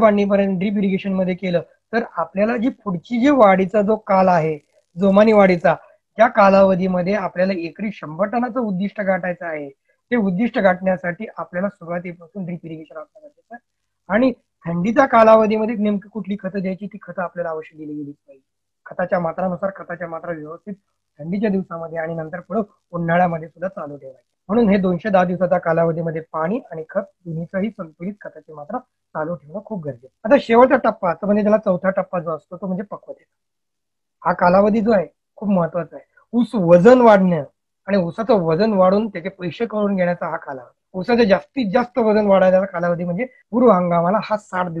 बांधणीपर्यंत ड्रीप इरिगेशन मध्ये केलं तर आपल्याला जी पुढची जी वाढीचा जो काल आहे जोमानी वाढीचा त्या कालावधीमध्ये आपल्याला एकरी 100 टनाचं उद्दिष्ट गाठायचं आहे। ते उद्दिष्ट गाठण्यासाठी आपल्याला सुरुवातीपासून ड्रीप इरिगेशन असणं गरजेचं आहे। आणि थंडीच्या कालावधीमध्ये नेमकी कुठली खतं द्यायची ती खतं आपल्याला अवश्य दिली गेली पाहिजे खताच्या मात्रानुसार। खताच्या मात्रा व्यवस्थित थंडीच्या दिवसामध्ये आणि नंतर पुढे उन्हाळ्यामध्ये सुद्धा चालू ठेवायची। म्हणून हे 210 दिवसाच्या कालावधीमध्ये पाणी आणि खत दोन्हीचाही संतुलित खताची मात्रा चालू ठेवणं खूप गरजेचं। आता शेवटचा टप्पा म्हणजे त्याला चौथा टप्पा जो असतो तो म्हणजे पक्वतेचा। हा कालावधी जो आहे खूप महत्वाचा आहे। ऊस वजन वाढणं आणि ऊसाचं वजन वाढून त्याचे पैसे करून घेण्याचा हा कालावधी। ऊसाचं जास्तीत जास्त वजन वाढवण्याचा कालावधी म्हणजे पूर्व हंगामाला हा 60 ते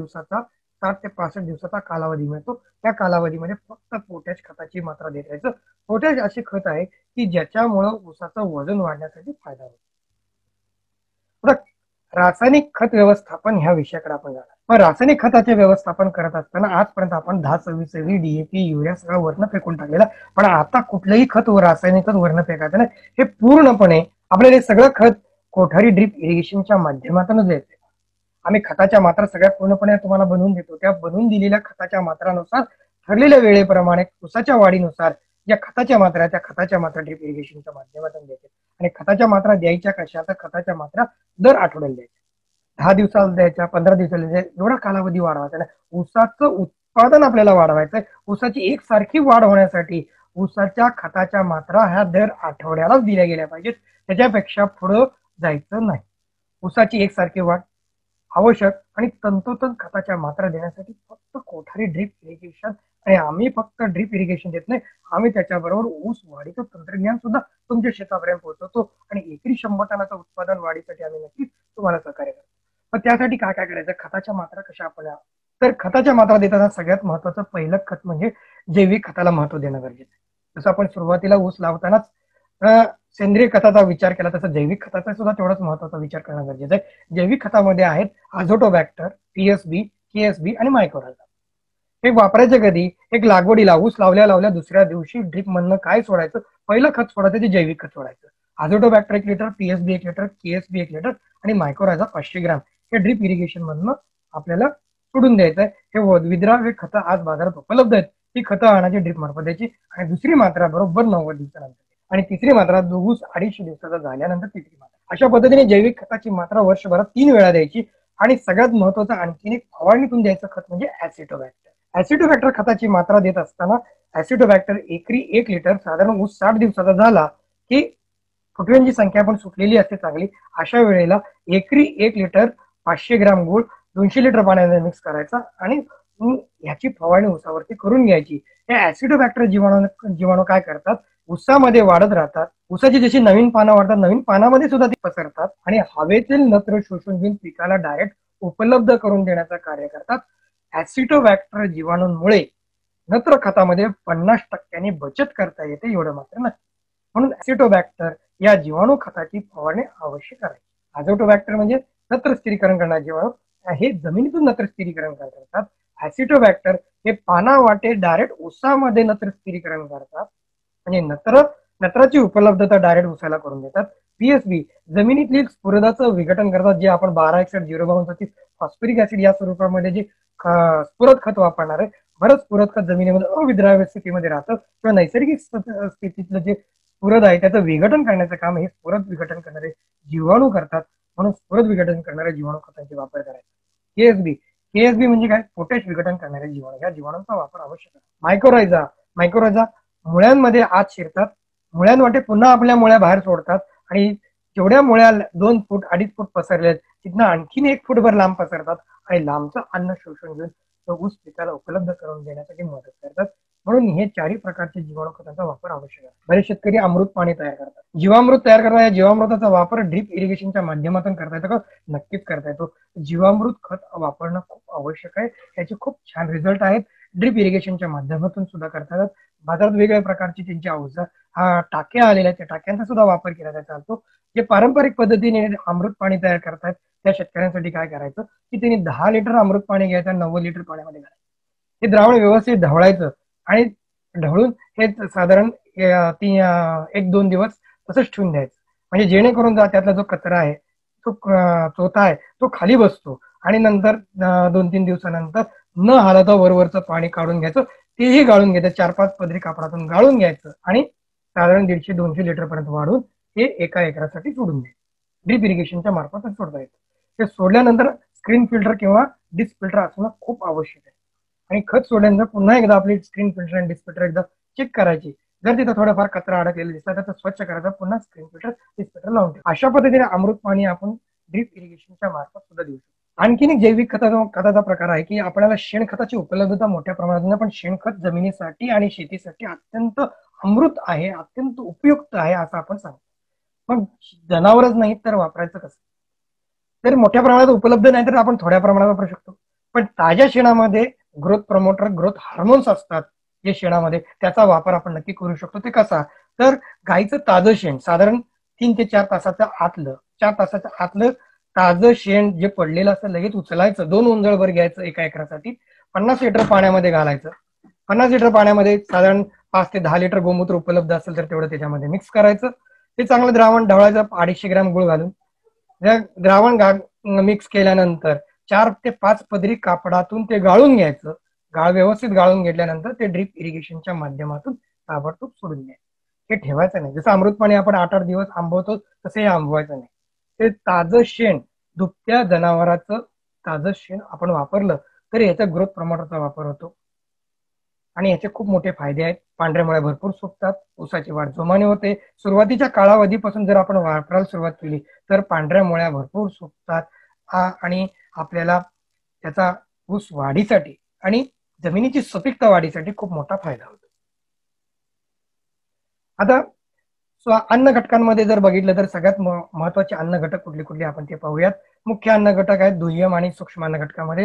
65 दिवसाचा कालावधी मिळतो। त्या कालावधीमध्ये फक्त पोटॅश खताची मात्रा देत राहायचं। पोटॅश असे खत आहे की ज्याच्यामुळे ऊसाचं वजन वाढण्यासाठी फायदा होतो। रासायनिक खत व्यवस्थापन ह्या विषयाकडे आपण जाणार। पण रासायनिक खताचे व्यवस्थापन करत असताना आजपर्यंत आपण 10-26 डीएपी युरिया सगळं वरनं फेकून टाकलेला, पण आता कुठलंही खत रासायनिक खत वरनं फेकायचं नाही। हे पूर्णपणे आपल्याला हे सगळं खत कोठारी ड्रीप इरिगेशनच्या माध्यमातूनच द्यायचं। आम्ही खताच्या मात्रा सगळ्या पूर्णपणे तुम्हाला बनवून देतो। त्या बनवून दिलेल्या खताच्या मात्रानुसार ठरलेल्या वेळेप्रमाणे ऊसाच्या वाढीनुसार ज्या खताच्या मात्रा त्या खताच्या मात्रा ड्रीप इरिगेशनच्या माध्यमातून द्यायच्या। आणि खताच्या मात्रा द्यायच्या कशा, तर खताच्या मात्रा दर आठवड्याला द्यायच्या, 10 दिवसाला द्यायच्या, 15 दिवसाला द्यायच्या, एवढा कालावधी वाढवायचा नाही। ऊसाचं उत्पादन आपल्याला वाढवायचंय, ऊसाची एकसारखी वाढ होण्यासाठी ऊसाच्या खताच्या मात्रा ह्या दर आठवड्यालाच दिल्या गेल्या पाहिजेत, त्याच्यापेक्षा पुढं जायचं नाही। ऊसाची एकसारखी वाढ आवश्यक आणि तंतोतंत खताच्या मात्रा देण्यासाठी फक्त कोठारी ड्रीप इरिगेशन। आणि आम्ही फक्त ड्रीप इरिगेशन देत नाही, आम्ही त्याच्याबरोबर ऊस वाढीचं तंत्रज्ञान सुद्धा तुमच्या शेतापर्यंत पोहोचवतो। आणि एकरी 100 टनाचं उत्पादन वाढीसाठी आम्ही नक्कीच तुम्हाला सहकार्य करतो। पण त्यासाठी काय काय करायचं, खताच्या मात्रा कशा आपण, तर खताच्या मात्रा देताना सगळ्यात महत्वाचं पहिलं खत म्हणजे जैविक खताला महत्व देणं गरजेचं आहे। जसं आपण सुरुवातीला ऊस लावतानाच सेंद्रिय खताचा विचार केला तसं जैविक खताचा सुद्धा तेवढाच महत्वाचा विचार करणं गरजेचं आहे। जैविक खतामध्ये आहेत अझोटोबॅक्टर, पीएसबी, केएसबी आणि मायक्रोरायझा। हे वापरायचं कधी, एक लागवडीला ऊस लावल्या दुसऱ्या दिवशी ड्रीप मधनं काय सोडायचं, पहिलं खत सोडायचं ते जैविक खत सोडायचं। अझोटोबॅक्टर 1 litre, PSB 1 litre, KSB 1 litre आणि मायक्रोरायझा 500 ग्रॅम हे ड्रीप इरिगेशन मधनं आपल्याला सोडून द्यायचं आहे। हे विद्राव्य खतं आज बाजारात उपलब्ध आहेत, ती खतं आणायची ड्रीप मार्फत द्यायची। आणि दुसरी मात्रा बरोबर 90 दिवसानंतर आणि तिसरी मात्रा ऊस 250 दिवसाचा झाल्यानंतर तिसरी मात्रा। अशा पद्धतीने जैविक खताची मात्रा वर्षभरात 3 वेळा द्यायची। आणि सगळ्यात महत्वाचं आणखीन एक फवारणीतून द्यायचं खत म्हणजे ऍसिटोबॅक्टर। ऍसिडोबॅक्टर खताची मात्रा देत असताना ऍसिडोबॅक्टर एकरी 1 लिटर साधारण ऊस 60 दिवसाचा झाला की फुटव्यांची संख्या पण सुटलेली असते चांगली. अशा वेळेला एकरी 1 लिटर 500 ग्राम गुळ 200 लिटर पाण्याने मिक्स करायचा आणि याची फवारणी ऊसावरती करून घ्यायची. या ऍसिडोबॅक्टर जीवाणू काय करतात, ऊसामध्ये वाढत राहतात, ऊसाची जशी नवीन पानं वाढतात नवीन पानामध्ये सुद्धा ते पसरतात आणि हवेतील नत्र शोषून घेऊन पिकाला डायरेक्ट उपलब्ध करून देण्याचं कार्य करतात. ऍसिडोबॅक्टर जीवाणूंमुळे नत्र खतामध्ये 50% बचत करता येते एवढं मात्र नक्की. म्हणून ऍसिडोबॅक्टर या जीवाणू खताची फवारणी आवश्यक आहे. ऍसिडोबॅक्टर म्हणजे नत्र स्थिरीकरण करणारे जीवाणू, हे जमिनीतून नत्र स्थिरीकरण करतात. ऍसिडोबॅक्टर हे पानावाटे डायरेक्ट ऊसामध्ये नत्र स्थिरीकरण करतात म्हणजे नत्राची उपलब्धता डायरेक्ट ऊसाला करून देतात. पीएसबी जमिनीतील स्फुरदाचं विघटन करतात, जे आपण 12 फॉस्फरिक ऍसिड या स्वरूपामध्ये जे स्फुरद खत वापरणार आहे. बरंच स्फुरद खत जमिनीमध्ये अविद्राव्य स्थितीमध्ये राहतं किंवा नैसर्गिक स्थितीतलं जे स्फुरद आहे त्याचं विघटन करण्याचं काम हे स्फुरद विघटन करणारे जीवाणू करतात. म्हणून स्फुरद विघटन करणाऱ्या जीवाणू खतांचा वापर करायचा. केएसबी म्हणजे काय, पोटॅश विघटन करणारे जीवाणू, या जीवाणूंचा वापर आवश्यक आहे. मायकोरायझा मुळ्यांमध्ये आत शिरतात, मुळ्यांवाटे पुन्हा आपल्या मुळ्या बाहेर सोडतात आणि जेवढ्या मुळ्या 2 फूट 2.5 फूट पसरले तिथनं आणखीन 1 फूटभर लांब पसरतात आणि लांबचं अन्न शोषून घेऊन तो ऊस पिकाला उपलब्ध करून देण्यासाठी मदत करतात. म्हणून हे 4 प्रकारचे जीवाणू खतांचा वापर आवश्यक आहे. बरेच शेतकरी अमृत पाणी तयार करतात, जीवामृत तयार करतात. या जीवामृताचा वापर ड्रीप इरिगेशनच्या माध्यमातून करता येतो का, नक्कीच करता येतो. जीवामृत खत वापरणं खूप आवश्यक आहे, याचे खूप छान रिझल्ट आहेत. ड्रीप इरिगेशनच्या माध्यमातून सुद्धा करता येतात. बाजारात वेगवेगळ्या प्रकारची त्यांची अवजार टाक्या आलेल्या आहेत, त्या टाक्यांचा सुद्धा वापर केला जातो. जे पारंपरिक पद्धतीने अमृत पाणी तयार करतात त्या शेतकऱ्यांसाठी काय करायचं की त्यांनी 10 लिटर अमृत पाणी घ्यायचं, 90 लिटर पाण्यामध्ये घालायचं. हे द्रावण व्यवस्थित ढवळायचं आणि ढवळून हे साधारण 1-2 दिवस तसंच ठेवून द्यायचं, म्हणजे जेणेकरून त्यातला जो कचरा आहे तो चोथा आहे तो खाली बसतो आणि नंतर 2-3 दिवसानंतर न हालता वरवरचं पाणी काढून घ्यायचं. तेही गाळून घ्यायचं, 4-5 पदरी कापडातून गाळून घ्यायचं आणि साधारण 150-200 लिटर पर्यंत वाढून हे 1 एकरासाठी सोडून द्यायचं. ड्रीप इरिगेशनच्या मार्फतच सोडता येतं. ते सोडल्यानंतर स्क्रीन फिल्टर किंवा डिस्क फिल्टर असणं खूप आवश्यक आहे आणि खत सोडल्यानंतर पुन्हा एकदा आपली स्क्रीन फिल्टर आणि डिस्क फिल्टर एकदा चेक करायची. जर तिथं थोडाफार कचरा अडकलेला दिसला तर स्वच्छ करायचा, पुन्हा स्क्रीन फिल्टर डिस्क फिल्टर लावून ठेवा. अशा पद्धतीने अमृत पाणी आपण ड्रीप इरिगेशनच्या मार्फत सुद्धा देऊ शकतो. आणखीन एक जैविक खताचा प्रकार आहे की आपल्याला शेणखताची उपलब्धता मोठ्या प्रमाणात, पण शेणखत जमिनीसाठी आणि शेतीसाठी अत्यंत अमृत आहे, अत्यंत उपयुक्त आहे असं आपण सांगतो. मग जनावरच नाही तर वापरायचं कसं, तर मोठ्या प्रमाणात उपलब्ध नाही तर आपण थोड्या प्रमाणात वापरू शकतो. पण ताज्या शेणामध्ये ग्रोथ प्रमोटर, ग्रोथ हार्मोन्स असतात जे शेणामध्ये, त्याचा वापर आपण नक्की करू शकतो. ते कसा, तर गायीचं ताजं शेण साधारण 3 ते 4 तासाच्या आतलं ताजं शेण जे पडलेलं असतं लगेच उचलायचं, 2 उंजळभर घ्यायचं 1 एकरासाठी, 50 लिटर पाण्यामध्ये घालायचं. 50 लिटर पाण्यामध्ये साधारण 5 ते 10 लिटर गोमूत्र उपलब्ध असेल तर तेवढं त्याच्यामध्ये मिक्स करायचं. ते चांगलं द्रावण ढवळायचं, 250 ग्राम गुळ घालून. द्रावण मिक्स केल्यानंतर 4 ते 5 पदरी कापडातून ते गाळून घ्यायचं. व्यवस्थित गाळून घेतल्यानंतर ते ड्रीप इरिगेशनच्या माध्यमातून ताबडतोब सोडून द्यायचं. हे ठेवायचं नाही. जसं अमृत पाणी आपण 8-8 दिवस आंबवतो तसं हे आंबवायचं नाही. ते ताजं शेण, दुभत्या जनावराचं ताजं शेण आपण वापरलं तर याचा ग्रोथ प्रमोटरचा वापर होतो आणि याचे खूप मोठे फायदे आहेत. पांढऱ्या मुळ्या भरपूर सुकतात, ऊसाची वाढ जोमाने होते. सुरुवातीच्या कालावधीपासून जर आपण वापरायला सुरुवात केली तर पांढऱ्या मुळ्या भरपूर सुकतात आणि आपल्याला त्याचा ऊस वाढीसाठी आणि जमिनीची सुपीकता वाढीसाठी खूप मोठा फायदा होतो. आता अन्न घटकांमध्ये जर बघितलं तर सगळ्यात महत्वाचे अन्न घटक कुठले कुठले आपण ते पाहूयात. मुख्य अन्न घटक आहेत दुय्यम आणि सूक्ष्म अन्न घटकामध्ये.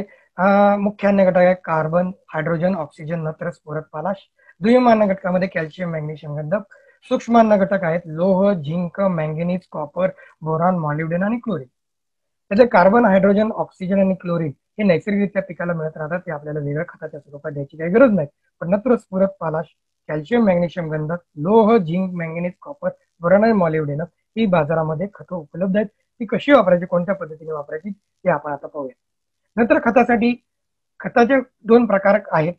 मुख्य अन्न घटक आहे कार्बन, हायड्रोजन, ऑक्सिजन, नत्र, स्फुरद, पालाश. दुय्यम अन्न घटकामध्ये कॅल्शियम, मॅग्नेशियम, गंधक. सूक्ष्म अन्न घटक आहेत लोह, zinc, manganese, copper, boron, molybdenum आणि क्लोरीन. त्याचे कार्बन, हायड्रोजन, ऑक्सिजन आणि क्लोरीन हे नैसर्गिकरित्या पिकाला मिळत राहतात. ते आपल्याला वेगळ्या खताच्या स्वरूपात द्यायची काही गरज नाही. पण नत्र, स्फुरद, पालाश, कॅल्शियम, मॅग्नेशियम, गंधक, लोह, झिंक, मॅंगनीज, कॉपर, बोरॉन आणि मॉलिब्डेनम ही बाजारामध्ये खतं उपलब्ध आहेत. ती कशी वापरायची, कोणत्या पद्धतीने वापरायची हे आपण आता पाहूया. नंतर खतासाठी खताचे 2 प्रकार आहेत.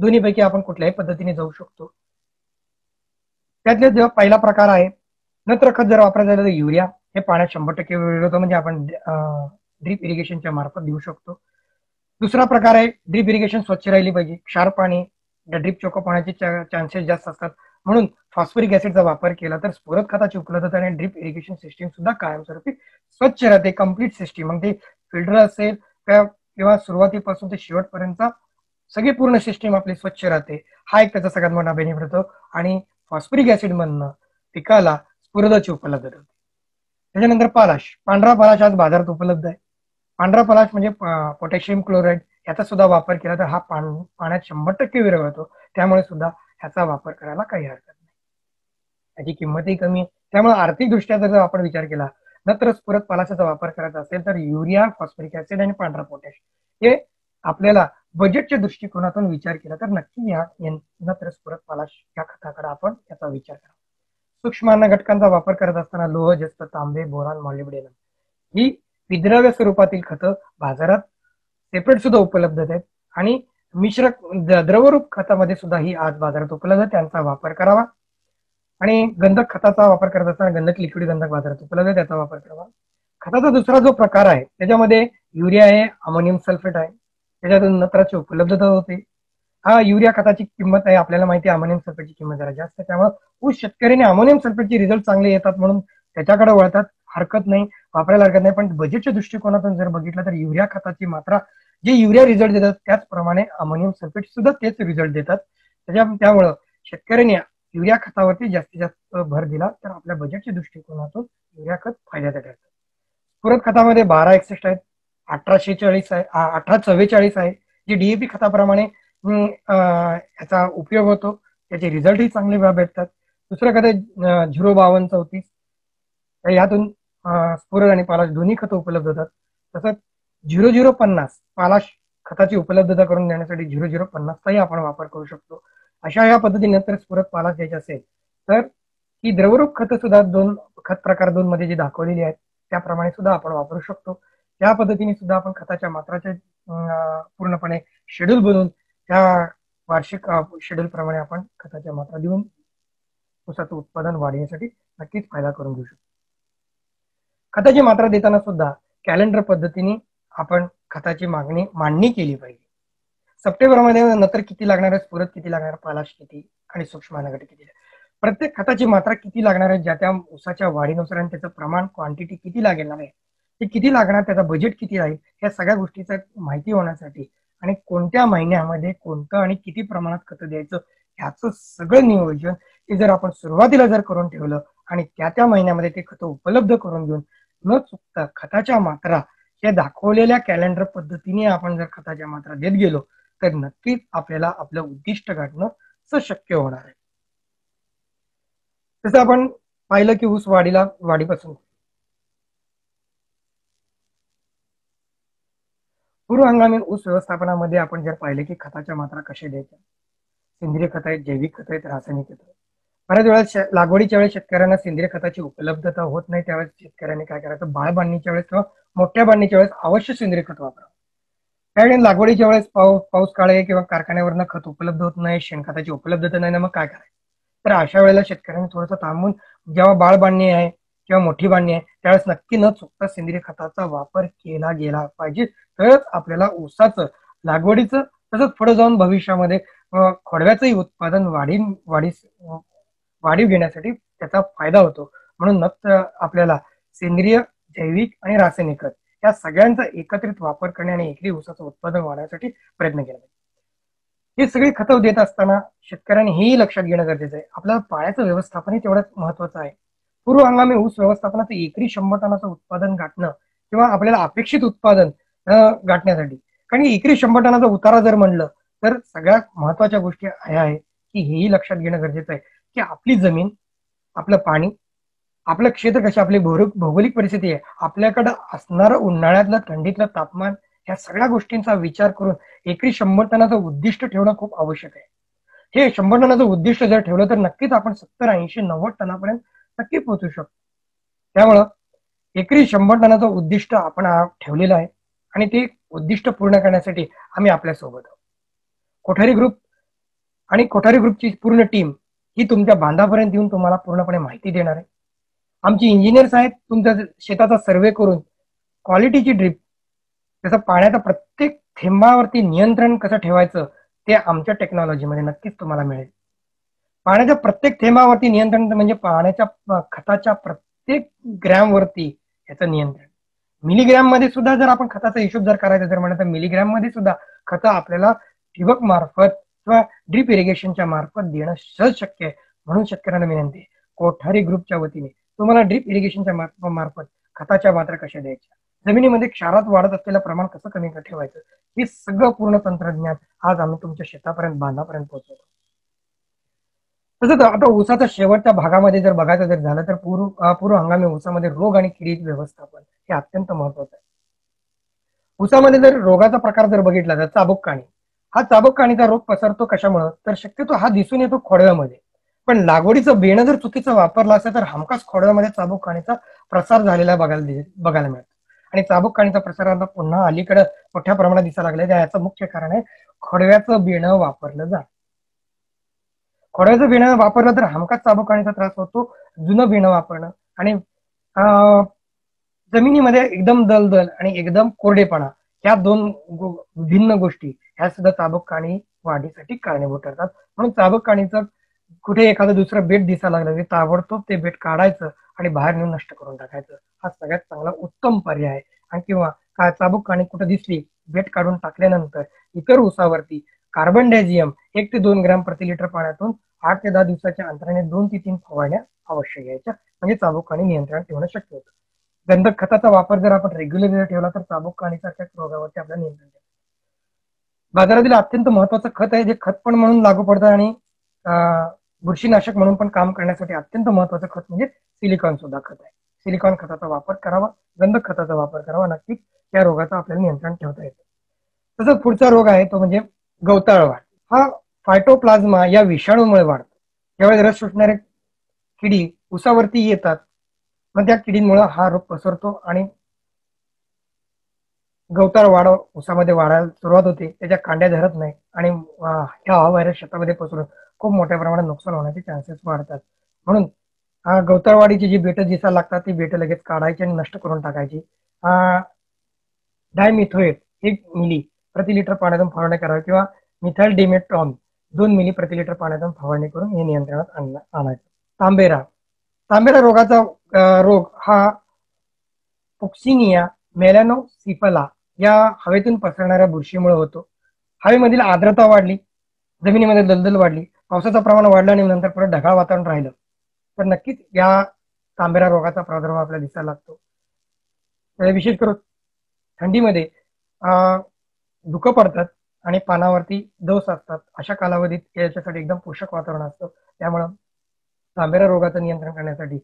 दोन्हीपैकी आपण कुठल्याही पद्धतीने जाऊ शकतो. त्यातले जेव्हा पहिला प्रकार आहे नत्र खत जर वापरायचं झालं तर युरिया हे पाण्यात 100% विरघळतं, म्हणजे आपण ड्रीप इरिगेशनच्या मार्फत देऊ शकतो. दुसरा प्रकार आहे ड्रीप इरिगेशन स्वच्छ राहिली पाहिजे, क्षार पाणी ड्रीप चोको पाण्याचे चान्सेस जास्त असतात, म्हणून फॉस्फोरिक ऍसिडचा वापर केला तर स्फुरद खताची उपलब्धता आणि ड्रीप इरिगेशन सिस्टीम सुद्धा कायमस्वरूपी स्वच्छ राहते, कंप्लीट सिस्टीम, मग ते फिल्टर असेल किंवा सुरुवातीपासून ते शेवटपर्यंत सगळी पूर्ण सिस्टीम आपली स्वच्छ राहते। हा एक त्याचा सगळ्यात मोठा बेनिफिट होतो आणि फॉस्फोरिक ऍसिड मधनं पिकाला स्फुरदाची उपलब्धता होते। त्याच्यानंतर पालाश, पांढरा पालाश आज बाजारात उपलब्ध आहे। पांढरा पालाश म्हणजे पोटॅशियम क्लोराईड, याचा सुद्धा वापर केला तर हा पाण्यात 100% विरघळतो, त्यामुळे सुद्धा ह्याचा वापर करायला काही हरकत नाही, त्याची किंमतही कमी, त्यामुळे आर्थिक दृष्ट्या जर आपण विचार केला नंतर स्फुरद पालाशाचा वापर करायचा असेल तर युरिया, फॉस्फोरिक ऍसिड आणि पांढरा पोटॅश हे आपल्याला बजेटच्या दृष्टिकोनातून विचार केला तर नक्की या नत्र स्फुरद पालाश या खताकडे आपण याचा विचार करा। सूक्ष्म अन्न घटकांचा वापर करत असताना लोह, जस्त, तांबे, बोरॉन, मॉलिब्डेनम ही विद्राव्य स्वरूपातील खतं बाजारात सेपरेट सुद्धा उपलब्ध आहेत आणि मिश्र द्रवरूप खतामध्ये सुद्धा ही आज बाजारात उपलब्ध आहे, त्यांचा वापर करावा। आणि गंधक खताचा वापर करत असताना गंधक लिक्विड गंधक बाजारात उपलब्ध आहे, त्याचा वापर करावा। खताचा दुसरा जो प्रकार आहे त्याच्यामध्ये युरिया आहे, अमोनियम सल्फेट आहे, त्याच्यातून नत्राची उपलब्धता होते। हा युरिया खताची किंमत आहे आपल्याला माहिती आहे, अमोनियम सल्फेटची किंमत जरा जास्त, त्यामुळे ऊस शेतकऱ्याने अमोनियम सल्फेटचे रिझल्ट चांगले येतात म्हणून त्याच्याकडे वळतात, हरकत नाही, वापरायला हरकत नाही, पण बजेटच्या दृष्टिकोनातून जर बघितलं तर युरिया खताची मात्रा, जे युरिया रिझल्ट देतात त्याचप्रमाणे अमोनियम सल्फेट सुद्धा तेच रिझल्ट देतात, त्यामुळं शेतकऱ्याने युरिया खतावरती जास्तीत जास्त भर दिला तर आपल्या बजेटच्या दृष्टिकोनातून युरिया खत फायद्याचं ठरतं। स्फुरद खतामध्ये 1261 आहेत, 1846 आहे, 1844 आहे, जे डीएपी खताप्रमाणे याचा उपयोग होतो, त्याचे रिझल्टही चांगले भेटतात। दुसरं खत 05234, यातून स्फुरद आणि पालाश दोन्ही खतं उपलब्ध होतात। तसंच 0050 पालाश खताची उपलब्धता करून देण्यासाठी 0050 आपण वापर करू शकतो। अशा या पद्धतीने तर स्फुरद पालाश द्यायचे असेल तर ही द्रवरूप खतं सुद्धा खत प्रकार 2 मध्ये जी दाखवलेली आहेत त्याप्रमाणे सुद्धा आपण वापरू शकतो। या पद्धतीने सुद्धा आपण खताच्या मात्राचे पूर्णपणे शेड्यूल बनवून त्या वार्षिक शेड्यूल प्रमाणे आपण खताच्या मात्रा देऊन ऊसाचं उत्पादन वाढवण्यासाठी नक्कीच फायदा करून घेऊ शकतो। खताची मात्रा देताना सुद्धा कॅलेंडर पद्धतीने आपण खताची मांडणी केली पाहिजे। सप्टेंबरमध्ये नंतर किती लागणार आहे, स्फुरद किती लागणार आहे, पालाश किती आणि सूक्ष्म अनाघट किती, प्रत्येक खताची मात्रा किती लागणार आहे, ज्या त्या ऊसाच्या वाढीनुसार आणि त्याचं प्रमाण क्वांटिटी किती लागेल आहे, ते किती लागणार, त्याचा बजेट किती राहील, या सगळ्या गोष्टीचा माहिती होण्यासाठी आणि कोणत्या महिन्यामध्ये कोणतं आणि किती प्रमाणात खतं द्यायचं ह्याचं सगळं नियोजन हे जर आपण सुरुवातीला जर करून ठेवलं आणि त्या महिन्यामध्ये ते खतं उपलब्ध करून घेऊन न चुकता खताच्या मात्रा या दाखवलेल्या कॅलेंडर पद्धतीने आपण जर खताच्या मात्रा देत गेलो तर नक्कीच आपल्याला आपलं उद्दिष्ट गाठणं शक्य होणार आहे। तसं आपण पाहिलं की ऊस वाढीपासून पूर्व हंगामी ऊस व्यवस्थापनामध्ये आपण जर पाहिले की खताच्या मात्रा कशा द्यायच्या, सेंद्रिय खत आहेत, जैविक खत आहेत, रासायनिक खत आहेत। बऱ्याच वेळा लागवडीच्या वेळेस शेतकऱ्यांना सेंद्रिय खताची उपलब्धता होत नाही, त्यावेळेस शेतकऱ्यांनी काय करायचं, बाळ बांधणीच्या वेळेस किंवा मोठ्या बांधणीच्या वेळेस अवश्य सेंद्रिय खत वापरावं। त्यावेळी लागवडीच्या वेळेस पाऊस काळ आहे किंवा कारखान्यावरनं खत उपलब्ध होत नाही, शेणखताची उपलब्धता नाही ना, मग काय करायचं, तर अशा वेळेला शेतकऱ्यांनी थोडंसं थांबून जेव्हा बाळ बांधणी आहे किंवा मोठी बांधणी आहे त्यावेळेस नक्की न चुकता सेंद्रिय खताचा वापर केला गेला पाहिजे, तरच आपल्याला ऊसाचं लागवडीचं तसंच पुढे जाऊन भविष्यामध्ये खोडव्याचंही उत्पादन वाढीव घेण्यासाठी त्याचा फायदा होतो। म्हणून आपल्याला सेंद्रिय, जैविक आणि रासायनिक खत या सगळ्यांचा एकत्रित वापर करणे आणि एकरी ऊसाचं उत्पादन वाढवण्यासाठी प्रयत्न केला पाहिजे। हे सगळी खतं देत असताना शेतकऱ्यांनी हेही लक्षात घेणं गरजेचं आहे, आपल्याला पाण्याचं व्यवस्थापनही तेवढंच महत्वाचं आहे। पूर्व हंगामी ऊस व्यवस्थापनाचं एकरी 100 टनाचं उत्पादन गाठणं किंवा आपल्याला अपेक्षित उत्पादन गाठण्यासाठी, कारण एकरी 100 टनाचा उतारा जर म्हणलं तर सगळ्यात महत्वाच्या गोष्टी आहे की हेही लक्षात घेणं गरजेचं आहे की आपली जमीन, आपलं पाणी, आपलं क्षेत्र कशी, आपली भौगोलिक परिस्थिती आहे, आपल्याकडे असणारं उन्हाळ्यातलं, थंडीतलं तापमान, ह्या सगळ्या गोष्टींचा विचार करून एकरी 100 टनाचं उद्दिष्ट ठेवणं खूप आवश्यक आहे। हे 100 टनाचं उद्दिष्ट जर ठेवलं तर नक्कीच आपण 70, 80, 90 टनापर्यंत नक्की पोहोचू शकतो। त्यामुळं एकरी 100 टनाचं उद्दिष्ट आपण ठेवलेलं आहे आणि ते उद्दिष्ट पूर्ण करण्यासाठी आम्ही आपल्यासोबत आहोत। कोठारी ग्रुप आणि कोठारी ग्रुपची पूर्ण टीम ही तुमच्या बांधापर्यंत येऊन तुम्हाला पूर्णपणे माहिती देणार आहे। आमची इंजिनियर्स आहेत तुमच्या शेताचा सर्वे करून क्वालिटीची ड्रीप, त्याचा पाण्याचा प्रत्येक थेंबावरती नियंत्रण कसं ठेवायचं ते आमच्या टेक्नॉलॉजीमध्ये नक्कीच तुम्हाला मिळेल। पाण्याच्या प्रत्येक थेंबावरती नियंत्रण म्हणजे पाण्याच्या खताच्या प्रत्येक ग्रॅम वरती याचं नियंत्रण। मिलीग्रॅम मध्ये सुद्धा जर आपण खताचा हिशोब जर करायचा जर म्हटलं तर मिलीग्रॅम मध्ये सुद्धा खत आपल्याला ठिबक मार्फत किंवा ड्रीप इरिगेशनच्या मार्फत देणं सहज शक्य आहे। म्हणून शेतकऱ्यांना विनंती आहे, कोठारी ग्रुपच्या वतीने तुम्हाला ड्रीप इरिगेशनच्या मार्फत खताच्या मात्रा कशा द्यायच्या, जमिनीमध्ये क्षारात वाढत असलेलं प्रमाण कसं कमी ठेवायचं, हे सगळं पूर्ण तंत्रज्ञान आज आम्ही तुमच्या शेतापर्यंत बांधापर्यंत पोहोचवतो। तसंच आता ऊसाच्या शेवटच्या भागामध्ये जर बघायचं जर झालं तर पूर्व हंगामी ऊसामध्ये रोग आणि कीड व्यवस्थापन हे अत्यंत महत्वाचं आहे। ऊसामध्ये जर रोगाचा प्रकार जर बघितला तर चाबूक काणी, हा चाबूक काणीचा रोग पसरतो कशामुळे तर शक्यतो हा दिसून येतो खोडव्यामध्ये, पण लागवडीचं बेण जर चुकीचं वापरलं असेल तर हमखास खोडव्यामध्ये चाबूक काणीचा प्रसार झालेला बघायला मिळतो। आणि चाबूक काणीचा प्रसार आता पुन्हा अलीकडे मोठ्या प्रमाणात दिसायला लागला, याचं मुख्य कारण आहे खोडव्याचं बेण वापरलं जातं। खोडव्याचं बेणं वापरलं तर हमखास चाबूक काणीचा त्रास होतो। जुनं बेणं वापरणं आणि जमिनीमध्ये एकदम दलदल आणि एकदम कोरडेपणा या दोन भिन्न गोष्टी ह्या सुद्धा चाबूक काणी वाढीसाठी कारणीभूत ठरतात। म्हणून चाबूक काणीचं कुठे एखादं दुसरं बेट दिसायला लागलं की ताबडतोब ते बेट काढायचं आणि बाहेर नेऊन नष्ट करून टाकायचं, हा सगळ्यात चांगला उत्तम पर्याय आहे। आणि किंवा काय चाबूक काणी कुठं दिसली बेट काढून टाकल्यानंतर इतर ऊसावरती कार्बन डॅझियम 1 ते 2 ग्रॅम प्रति लिटर पाण्यातून 8 ते 10 दिवसाच्या अंतराने 2 ते 3 फवारण्या अवश्य घ्यायच्या, म्हणजे चाबूक काणी नियंत्रण ठेवणं शक्य होतं। गंधक खताचा वापर जर आपण रेग्युलर जर ठेवला तर चाबूक काणीसारख्या रोगावरती आपल्याला नियंत्रण ठेवतो। बाजारातील अत्यंत महत्वाचं खत आहे, जे खत पण म्हणून लागू पडतं आणि बुरशीनाशक म्हणून पण काम करण्यासाठी अत्यंत महत्वाचं खत म्हणजे सिलिकॉन सुद्धा खत आहे। सिलिकॉन खताचा वापर करावा, गंधक खताचा वापर करावा, नक्कीच त्या रोगाचं आपल्याला नियंत्रण ठेवता येतं। तसंच पुढचा रोग आहे तो म्हणजे गवताळ वाढ। हा फायटोप्लाझ्मा या विषाणूमुळे वाढतो। त्यावेळेस रस सुटणारे किडी उसावरती येतात, मग त्या किडींमुळे हा रोग पसरतो आणि गवताळ वाढ उसामध्ये वाढायला सुरुवात होते। त्याच्या कांड्या धरत नाही आणि हा व्हायरस शेतामध्ये पसरून खूप मोठ्या प्रमाणात नुकसान होण्याचे चान्सेस वाढतात। म्हणून गवताळ वाढीची जी बेटं दिसायला लागतात ती बेटं लगेच काढायची आणि नष्ट करून टाकायची। डायमिथोएट 1 मिली प्रति लिटर पाण्यातून फवारणी करावी किंवा मिथाइल डिमेटॉन 2 मिली प्रति लिटर पाण्यातून फवारणी करून हे नियंत्रणात आणायचं। तांबेरा रोगाचा रोग हा पुक्सिनिया मेलॅनोसिफला या हवेतून पसरणाऱ्या बुरशीमुळे होतो। हवेमधील आर्द्रता वाढली, जमिनीमध्ये दलदल वाढली, पावसाचं प्रमाण वाढलं आणि नंतर परत ढगाळ वातावरण राहिलं तर नक्कीच या तांबेरा रोगाचा प्रादुर्भाव आपल्याला दिसायला लागतो। विशेष करून थंडीमध्ये धुकं पडतात आणि पानावरती दवस असतात, अशा कालावधीत याच्यासाठी एकदम पोषक वातावरण असतं। त्यामुळे तांबेरा रोगाचं नियंत्रण करण्यासाठी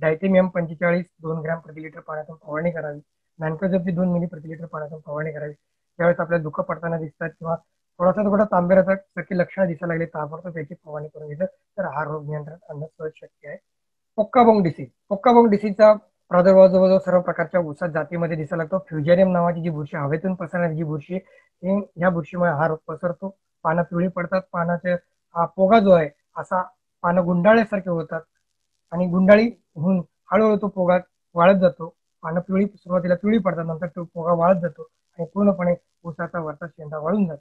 डायथेमियम 45 2 ग्रॅम प्रति लिटर पाण्यातून फवारणी करावी, मॅनकोजोबची 2 मिली प्रति लिटर पाण्यातून फवारणी करावी। ज्यावेळेस आपल्याला धुकं पडताना दिसतात किंवा थोडा तांबेराचा सारखी लक्षणं दिसायला लागले ताबडतोब त्याची फवारणी करून घेतली तर हा रोग नियंत्रण आणणं सहज शक्य आहे। पोक्काबोंग डिसीज, पोक्काबोंग डिसीजचा प्रादुर्भाव जवळजवळ सर्व प्रकारच्या ऊसात जातीमध्ये दिसायला लागतो। फ्युजेरियम नावाची जी बुरशी हवेतून पसरणारी जी बुरशी ह्या बुरशीमुळे हा रोग पसरतो। पानं पिवळी पडतात, पानाचे पोगा जो आहे असा पानं गुंडाळ्यासारखे होतात आणि गुंडाळी होऊन हळूहळू तो पोगा वाळत जातो। पानं पिवळी सुरुवातीला पिवळी पडतात, नंतर तो पोगा वाळत जातो आणि पूर्णपणे ऊसाचा वरचा शेंडा वाळून जातो।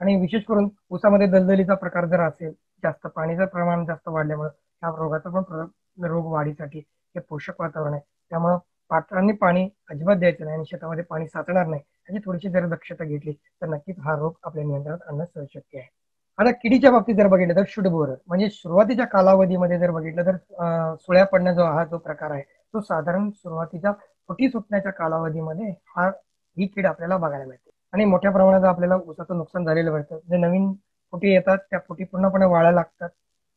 आणि विशेष करून ऊसामध्ये दलदलीचा प्रकार जर असेल, जास्त पाणीचं प्रमाण जास्त वाढल्यामुळे ह्या रोगाचा पण रोग वाढीसाठी हे पोषक वातावरण आहे। त्यामुळे पात्रांनी पाणी अजिबात द्यायचं नाही आणि शेतामध्ये पाणी साचणार नाही याची थोडीशी जर दक्षता घेतली तर नक्कीच हा रोग आपल्या नियंत्रणात आणणं सहज शक्य आहे। आता किडीच्या बाबतीत जर बघितलं तर शुडबोरर म्हणजे सुरुवातीच्या कालावधीमध्ये जर बघितलं तर सुळ्या पडणं जो हा जो प्रकार आहे तो साधारण सुरुवातीच्या फुटी सुटण्याच्या कालावधीमध्ये ही कीड आपल्याला बघायला मिळते आणि मोठ्या प्रमाणात आपल्याला ऊसाचं नुकसान झालेलं मिळतं। जे नवीन फुटी येतात त्या फुटी पूर्णपणे वाळायला लागतात,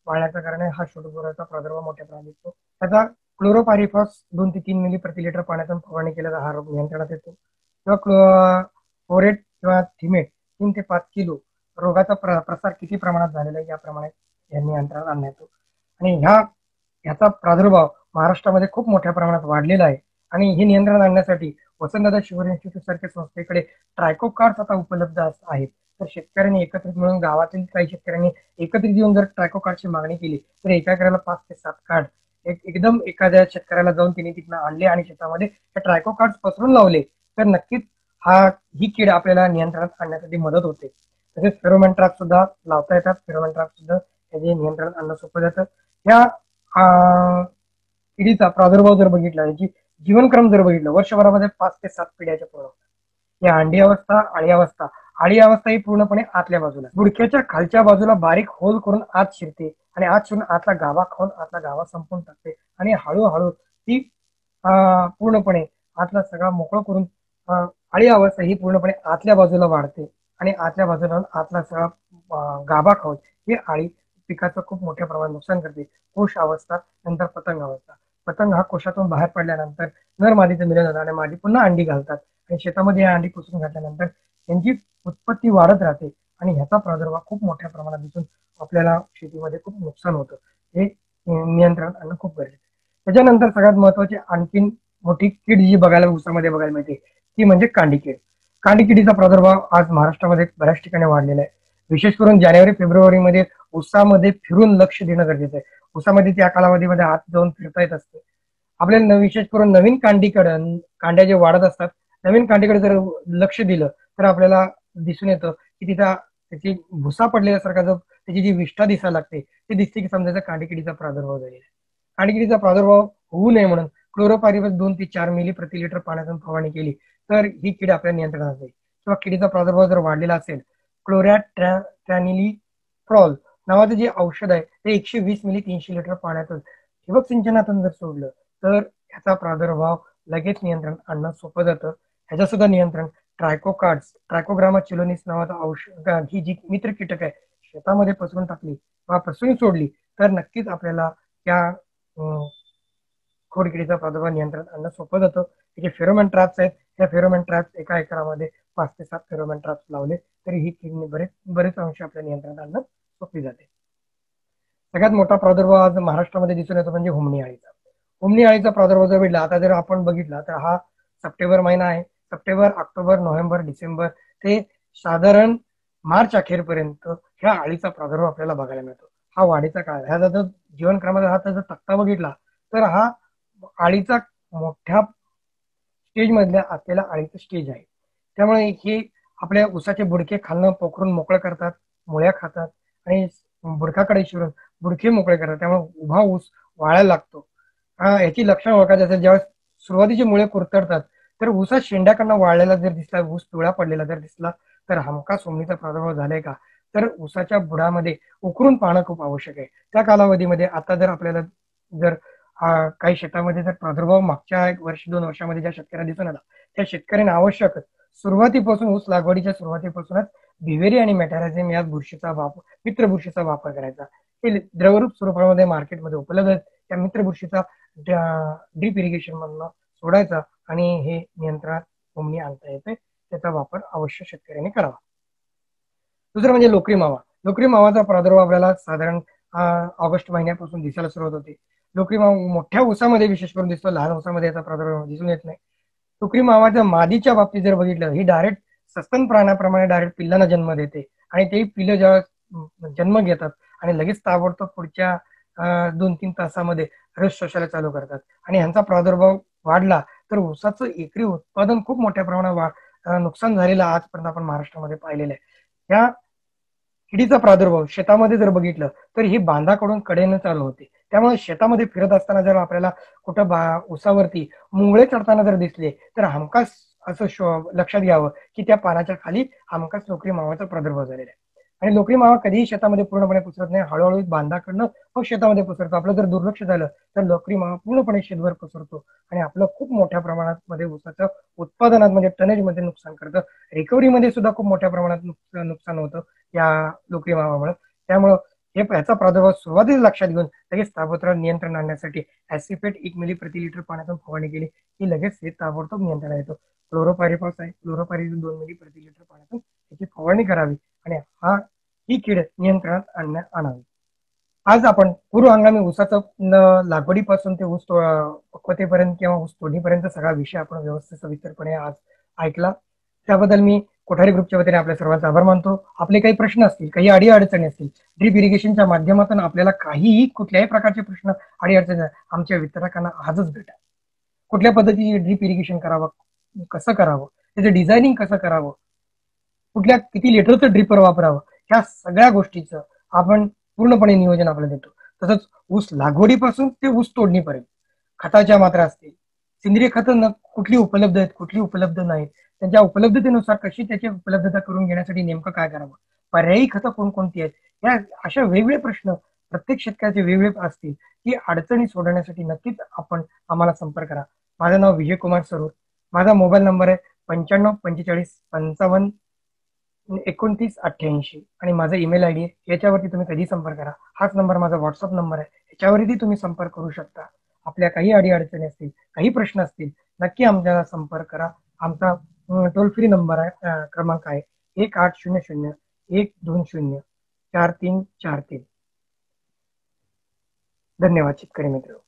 वाळण्याच्या कारणे हा शुडबोररचा प्रादुर्भाव मोठ्या प्रमाणात दिसतो। त्याचा क्लोरोपायरीफॉस 2 ते 3 मिली प्रति लिटर पाण्यातून फवारणी केल्यास हा रोग नियंत्रणात येतो। किंवा क्लोरेट किंवा थिमेट 3 ते 5 किलो रोगाचा प्रसार किती प्रमाणात झालेला आहे याप्रमाणे यांनी नियंत्रणात आणण्यात येतो। आणि ह्याचा प्रादुर्भाव महाराष्ट्रामध्ये खूप मोठ्या प्रमाणात वाढलेला आहे आणि हे नियंत्रण आणण्यासाठी वसंतदादा शुगर इंस्टिट्यूट सारख्या संस्थेकडे ट्रायकोकार्स आता उपलब्ध आहेत। तर शेतकऱ्यांनी एकत्रित मिळून गावातील काही शेतकऱ्यांनी एकत्रित येऊन जर ट्रायकोकार्डची मागणी केली तर एका एकराला 5 ते 7 कार्ड एकदम एखाद्या शेतकऱ्याला जाऊन तिने तिथनं आणले आणि शेतामध्ये ट्रायकोकार्ड पसरून लावले तर नक्कीच ही कीड आपल्याला नियंत्रणात आणण्यासाठी मदत होते। तसेच फेरोमोन ट्रॅप सुद्धा लावता येतात, फेरोमोन ट्रॅप सुद्धा हे नियंत्रणात आणणं सोपं जातं। या किडीचा प्रादुर्भाव जर बघितला, जी जीवनक्रम जर बघितला, वर्षभरामध्ये 5 ते 7 पिढ्याच्या पूर्ण होतात। या अंडी अवस्था, अळी अवस्था, अळी अवस्था ही पूर्णपणे आतल्या बाजूला गुडख्याच्या खालच्या बाजूला बारीक होल करून आत शिरते आणि आत शिरून आतला गाभा खाऊन आतला गाभा संपून टाकते आणि हळूहळू ती पूर्णपणे आतला सगळा मोकळा करून अळी अवस्था ही पूर्णपणे आतल्या बाजूला वाढते आणि आतल्या बाजूला आतला सगळा गाभा खाऊन ही अळी पिकाचं खूप मोठ्या प्रमाणात नुकसान करते। कोश अवस्था, नंतर पतंग अवस्था, पतंग हा कोशातून बाहेर पडल्यानंतर नर मादीचं मिलन होतं आणि मादी पुन्हा अंडी घालतात आणि शेतामध्ये अंडी कुसून घातल्यानंतर त्यांची उत्पत्ती वाढत राहते आणि ह्याचा प्रादुर्भाव खूप मोठ्या प्रमाणात दिसून आपल्याला शेतीमध्ये खूप नुकसान होतं। हे नियंत्रण आणणं खूप गरजेचं आहे। त्याच्यानंतर सगळ्यात महत्वाची आणखीन मोठी कीड जी बघायला ऊसामध्ये बघायला मिळते ती म्हणजे कांडी कीड। कांडी किडीचा प्रादुर्भाव आज महाराष्ट्रामध्ये बऱ्याच ठिकाणी वाढलेला आहे। विशेष करून जानेवारी फेब्रुवारीमध्ये ऊसामध्ये फिरून लक्ष देणं गरजेचं आहे। ऊसामध्ये त्या कालावधीमध्ये हात जाऊन फिरता येत असते आपल्याला। विशेष करून नवीन कांड्या जे वाढत असतात, नवीन कांडीकडे जर लक्ष दिलं तर आपल्याला दिसून येतं की तिचा त्याची भुसा पडलेल्यासारखा जो त्याची जी विष्ठा दिसायला लागते ते दिसते की समजायचं कांडीकिडीचा प्रादुर्भाव झालेला आहे। कांडीकिडीचा प्रादुर्भाव होऊ नये म्हणून क्लोरोपायरीवर 2 ते 4 मिली प्रति लिटर पाण्यातून फवारणी केली तर ही कीड आपल्या नियंत्रणात येईल। किंवा किडीचा प्रादुर्भाव जर वाढलेला असेल, क्लोरॅट्रॅनिलिप्रॉल नावाचं जे औषध आहे ते 120 मिली 300 लिटर पाण्यातून ठिबक सिंचनातून जर सोडलं तर ह्याचा प्रादुर्भाव लगेच नियंत्रण आणणं सोपं जातं। ह्याचं सुद्धा नियंत्रण ट्रायकोकार्ड्स, ट्रायकोग्रामा चिलोनिस नावाचं औषध ही जी मित्र कीटक आहे शेतामध्ये पसरून टाकली किंवा पसरून सोडली तर नक्कीच आपल्याला या खोडकिडीचा प्रादुर्भाव नियंत्रण आणणं सोपं जातं। हे जे फेरोमोन ट्रॅप्स आहेत त्या फेरोमोन ट्रॅप्स एका एकरामध्ये 5 ते 7 फेरोमोन ट्रॅप्स लावले तरी ही कीड बरेच अंश आपल्या नियंत्रणात आणणं सोपी जाते। सगळ्यात मोठा प्रादुर्भाव आज महाराष्ट्रामध्ये दिसून येतो म्हणजे होमणी अळीचा। होमणी अळीचा प्रादुर्भाव जर बघितला, आता जर आपण बघितला तर हा सप्टेंबर महिना आहे। सप्टेंबर, ऑक्टोबर, नोव्हेंबर, डिसेंबर ते साधारण मार्च अखेरपर्यंत ह्या अळीचा प्रादुर्भाव आपल्याला बघायला मिळतो। हा वाढीचा काळ, ह्याचा जर जीवनक्रमाचा हा जर तक्ता बघितला तर हा अळीचा मोठ्या स्टेजमधल्या असलेला अळीचं स्टेज आहे। त्यामुळे हे आपल्या उसाचे बुडके खालनं पोखरून मोकळे करतात, मुळ्या खातात आणि बुडकाकडे शिरून बुडके मोकळे करतात। त्यामुळे उभा ऊस वाळायला लागतो। याची लक्षणं ओळखायची असेल, ज्यावेळेस सुरुवातीचे मुळे कुरतडतात तर ऊसात शेंड्याकडनं वाळलेला जर दिसला, ऊस पिवळा पडलेला जर दिसला तर हमका होमणीचा प्रादुर्भाव झालाय का, तर ऊसाच्या बुडामध्ये उकरून पाहणं खूप आवश्यक आहे। त्या कालावधीमध्ये आता जर आपल्याला जर काही शेतामध्ये जर प्रादुर्भाव मागच्या 1-2 वर्षामध्ये ज्या शेतकऱ्याला दिसून आला त्या शेतकऱ्याने आवश्यक सुरुवातीपासून, ऊस लागवडीच्या सुरुवातीपासूनच बिव्हेरी आणि मॅटॅराझिम या बुरशीचा वापर, मित्रबुरशीचा वापर करायचा। हे द्रवरूप स्वरूपामध्ये मार्केटमध्ये उपलब्ध आहेत। त्या मित्रबुरशीचा ड्रीप इरिगेशन मधनं सोडायचा आणि हे नियंत्रणात होमणी आणता येते। त्याचा वापर अवश्य शेतकऱ्याने करावा। दुसरं म्हणजे लोकरी मावा। लोकरी मावाचा प्रादुर्भाव आपल्याला साधारण ऑगस्ट महिन्यापासून दिसायला सुरुवात होते। लोकरी मावा मोठ्या ऊसामध्ये विशेष करून दिसतो, लहान ऊसामध्ये याचा प्रादुर्भाव दिसून येत नाही। लोकरी मावाच्या मादीच्या बाबतीत जर बघितलं, ही डायरेक्ट सस्तन प्राण्याप्रमाणे डायरेक्ट पिल्लांना जन्म देते आणि ते पिल्लं जेव्हा जन्म घेतात आणि लगेच ताबडतोब पुढच्या 2-3 तासामध्ये रस शोषायला चालू करतात आणि ह्यांचा प्रादुर्भाव वाढला तर ऊसाचं एकरी उत्पादन खूप मोठ्या प्रमाणात नुकसान झालेलं आजपर्यंत आपण महाराष्ट्रामध्ये पाहिलेलं आहे। या किडीचा प्रादुर्भाव शेतामध्ये जर बघितलं तर ही बांधाकडून कडेनं चालू होते। त्यामुळे शेतामध्ये फिरत असताना जर आपल्याला कुठं ऊसावरती मुंगळे चढताना जर दिसले तर हमखास असं लक्षात घ्यावं की त्या पानाच्या खाली हमखास लोकरी मावाचा प्रादुर्भाव झालेला आहे। आणि लोकरी मावा कधीही शेतामध्ये पूर्णपणे पसरत नाही, हळूहळू बांधाकडनं मग शेतामध्ये पसरतो। आपलं जर दुर्लक्ष झालं तर लोकरी मावा पूर्णपणे शेतभर पसरतो आणि आपलं खूप मोठ्या प्रमाणात मध्ये ऊसाचं उत्पादनात म्हणजे टनेजमध्ये नुकसान करतं। रिकव्हरीमध्ये सुद्धा खूप मोठ्या प्रमाणात नुकसान होतं या लोकरी मावामुळे। त्यामुळं ह्याचा प्रादुर्भाव सुरुवातीला लक्षात घेऊन लगेच ताबडतोब नियंत्रण आणण्यासाठी ऍसिपेट 1 मिली प्रति लिटर पाण्यातून फवारणी केली की लगेच हे ताबडतोब नियंत्रणात येतो। क्लोरोपायरीफॉस आहे, क्लोरोपायरीफॉस 2 मिली प्रति लिटर पाण्यातून त्याची फवारणी करावी आणि ही कीड नियंत्रणात आणावी। आज आपण पूर्व हंगामी ऊसाचं लागवडीपासून ते ऊस पक्वतेपर्यंत किंवा ऊस तोडणीपर्यंत सगळा विषय आपण व्यवस्थित सविस्तरपणे आज ऐकला। त्याबद्दल मी कोठारी ग्रुपच्या वतीने आपल्या सर्वांचा आभार मानतो। आपले काही प्रश्न असतील, काही अडीअडचणी असतील, ड्रीप इरिगेशनच्या माध्यमातून आपल्याला काहीही कुठल्याही प्रकारचे प्रश्न अडीअडचणी आमच्या वितरकांना आजच भेटा। कुठल्या पद्धतीने ड्रीप इरिगेशन करावं, कसं करावं त्याचं डिझायनिंग कसं करावं, कुठल्या किती लिटरचं ड्रिपर वापरावं, ह्या सगळ्या गोष्टीचं आपण पूर्णपणे नियोजन आपल्याला देतो। तसंच ऊस लागवडीपासून ते ऊस तोडणीपर्यंत खताच्या मात्रा असतील, सेंद्रिय खतं कुठली उपलब्ध आहेत, कुठली उपलब्ध नाहीत, त्यांच्या उपलब्धतेनुसार कशी त्याची उपलब्धता करून घेण्यासाठी नेमकं काय करावं, पर्यायी खतं कोणकोणती आहेत, या अशा वेगवेगळे प्रश्न प्रत्येक शेतकऱ्याचे वेगवेगळे असतील की अडचणी सोडवण्यासाठी नक्कीच आपण आम्हाला संपर्क करा। माझं नाव विजयकुमार सरुर, माझा मोबाईल नंबर आहे 9545551988 आणि माझा ईमेल आयडी आहे, याच्यावरती तुम्ही कधी संपर्क करा। हाच नंबर माझा व्हॉट्सअप नंबर आहे, याच्यावरती तुम्ही संपर्क करू शकता। आपल्या काही अडचणी असतील, काही प्रश्न असतील, नक्की आमच्याला संपर्क करा। आमचा टोल फ्री नंबर आहे, क्रमांक आहे 1800-120-4343। धन्यवाद शेतकरी मित्र।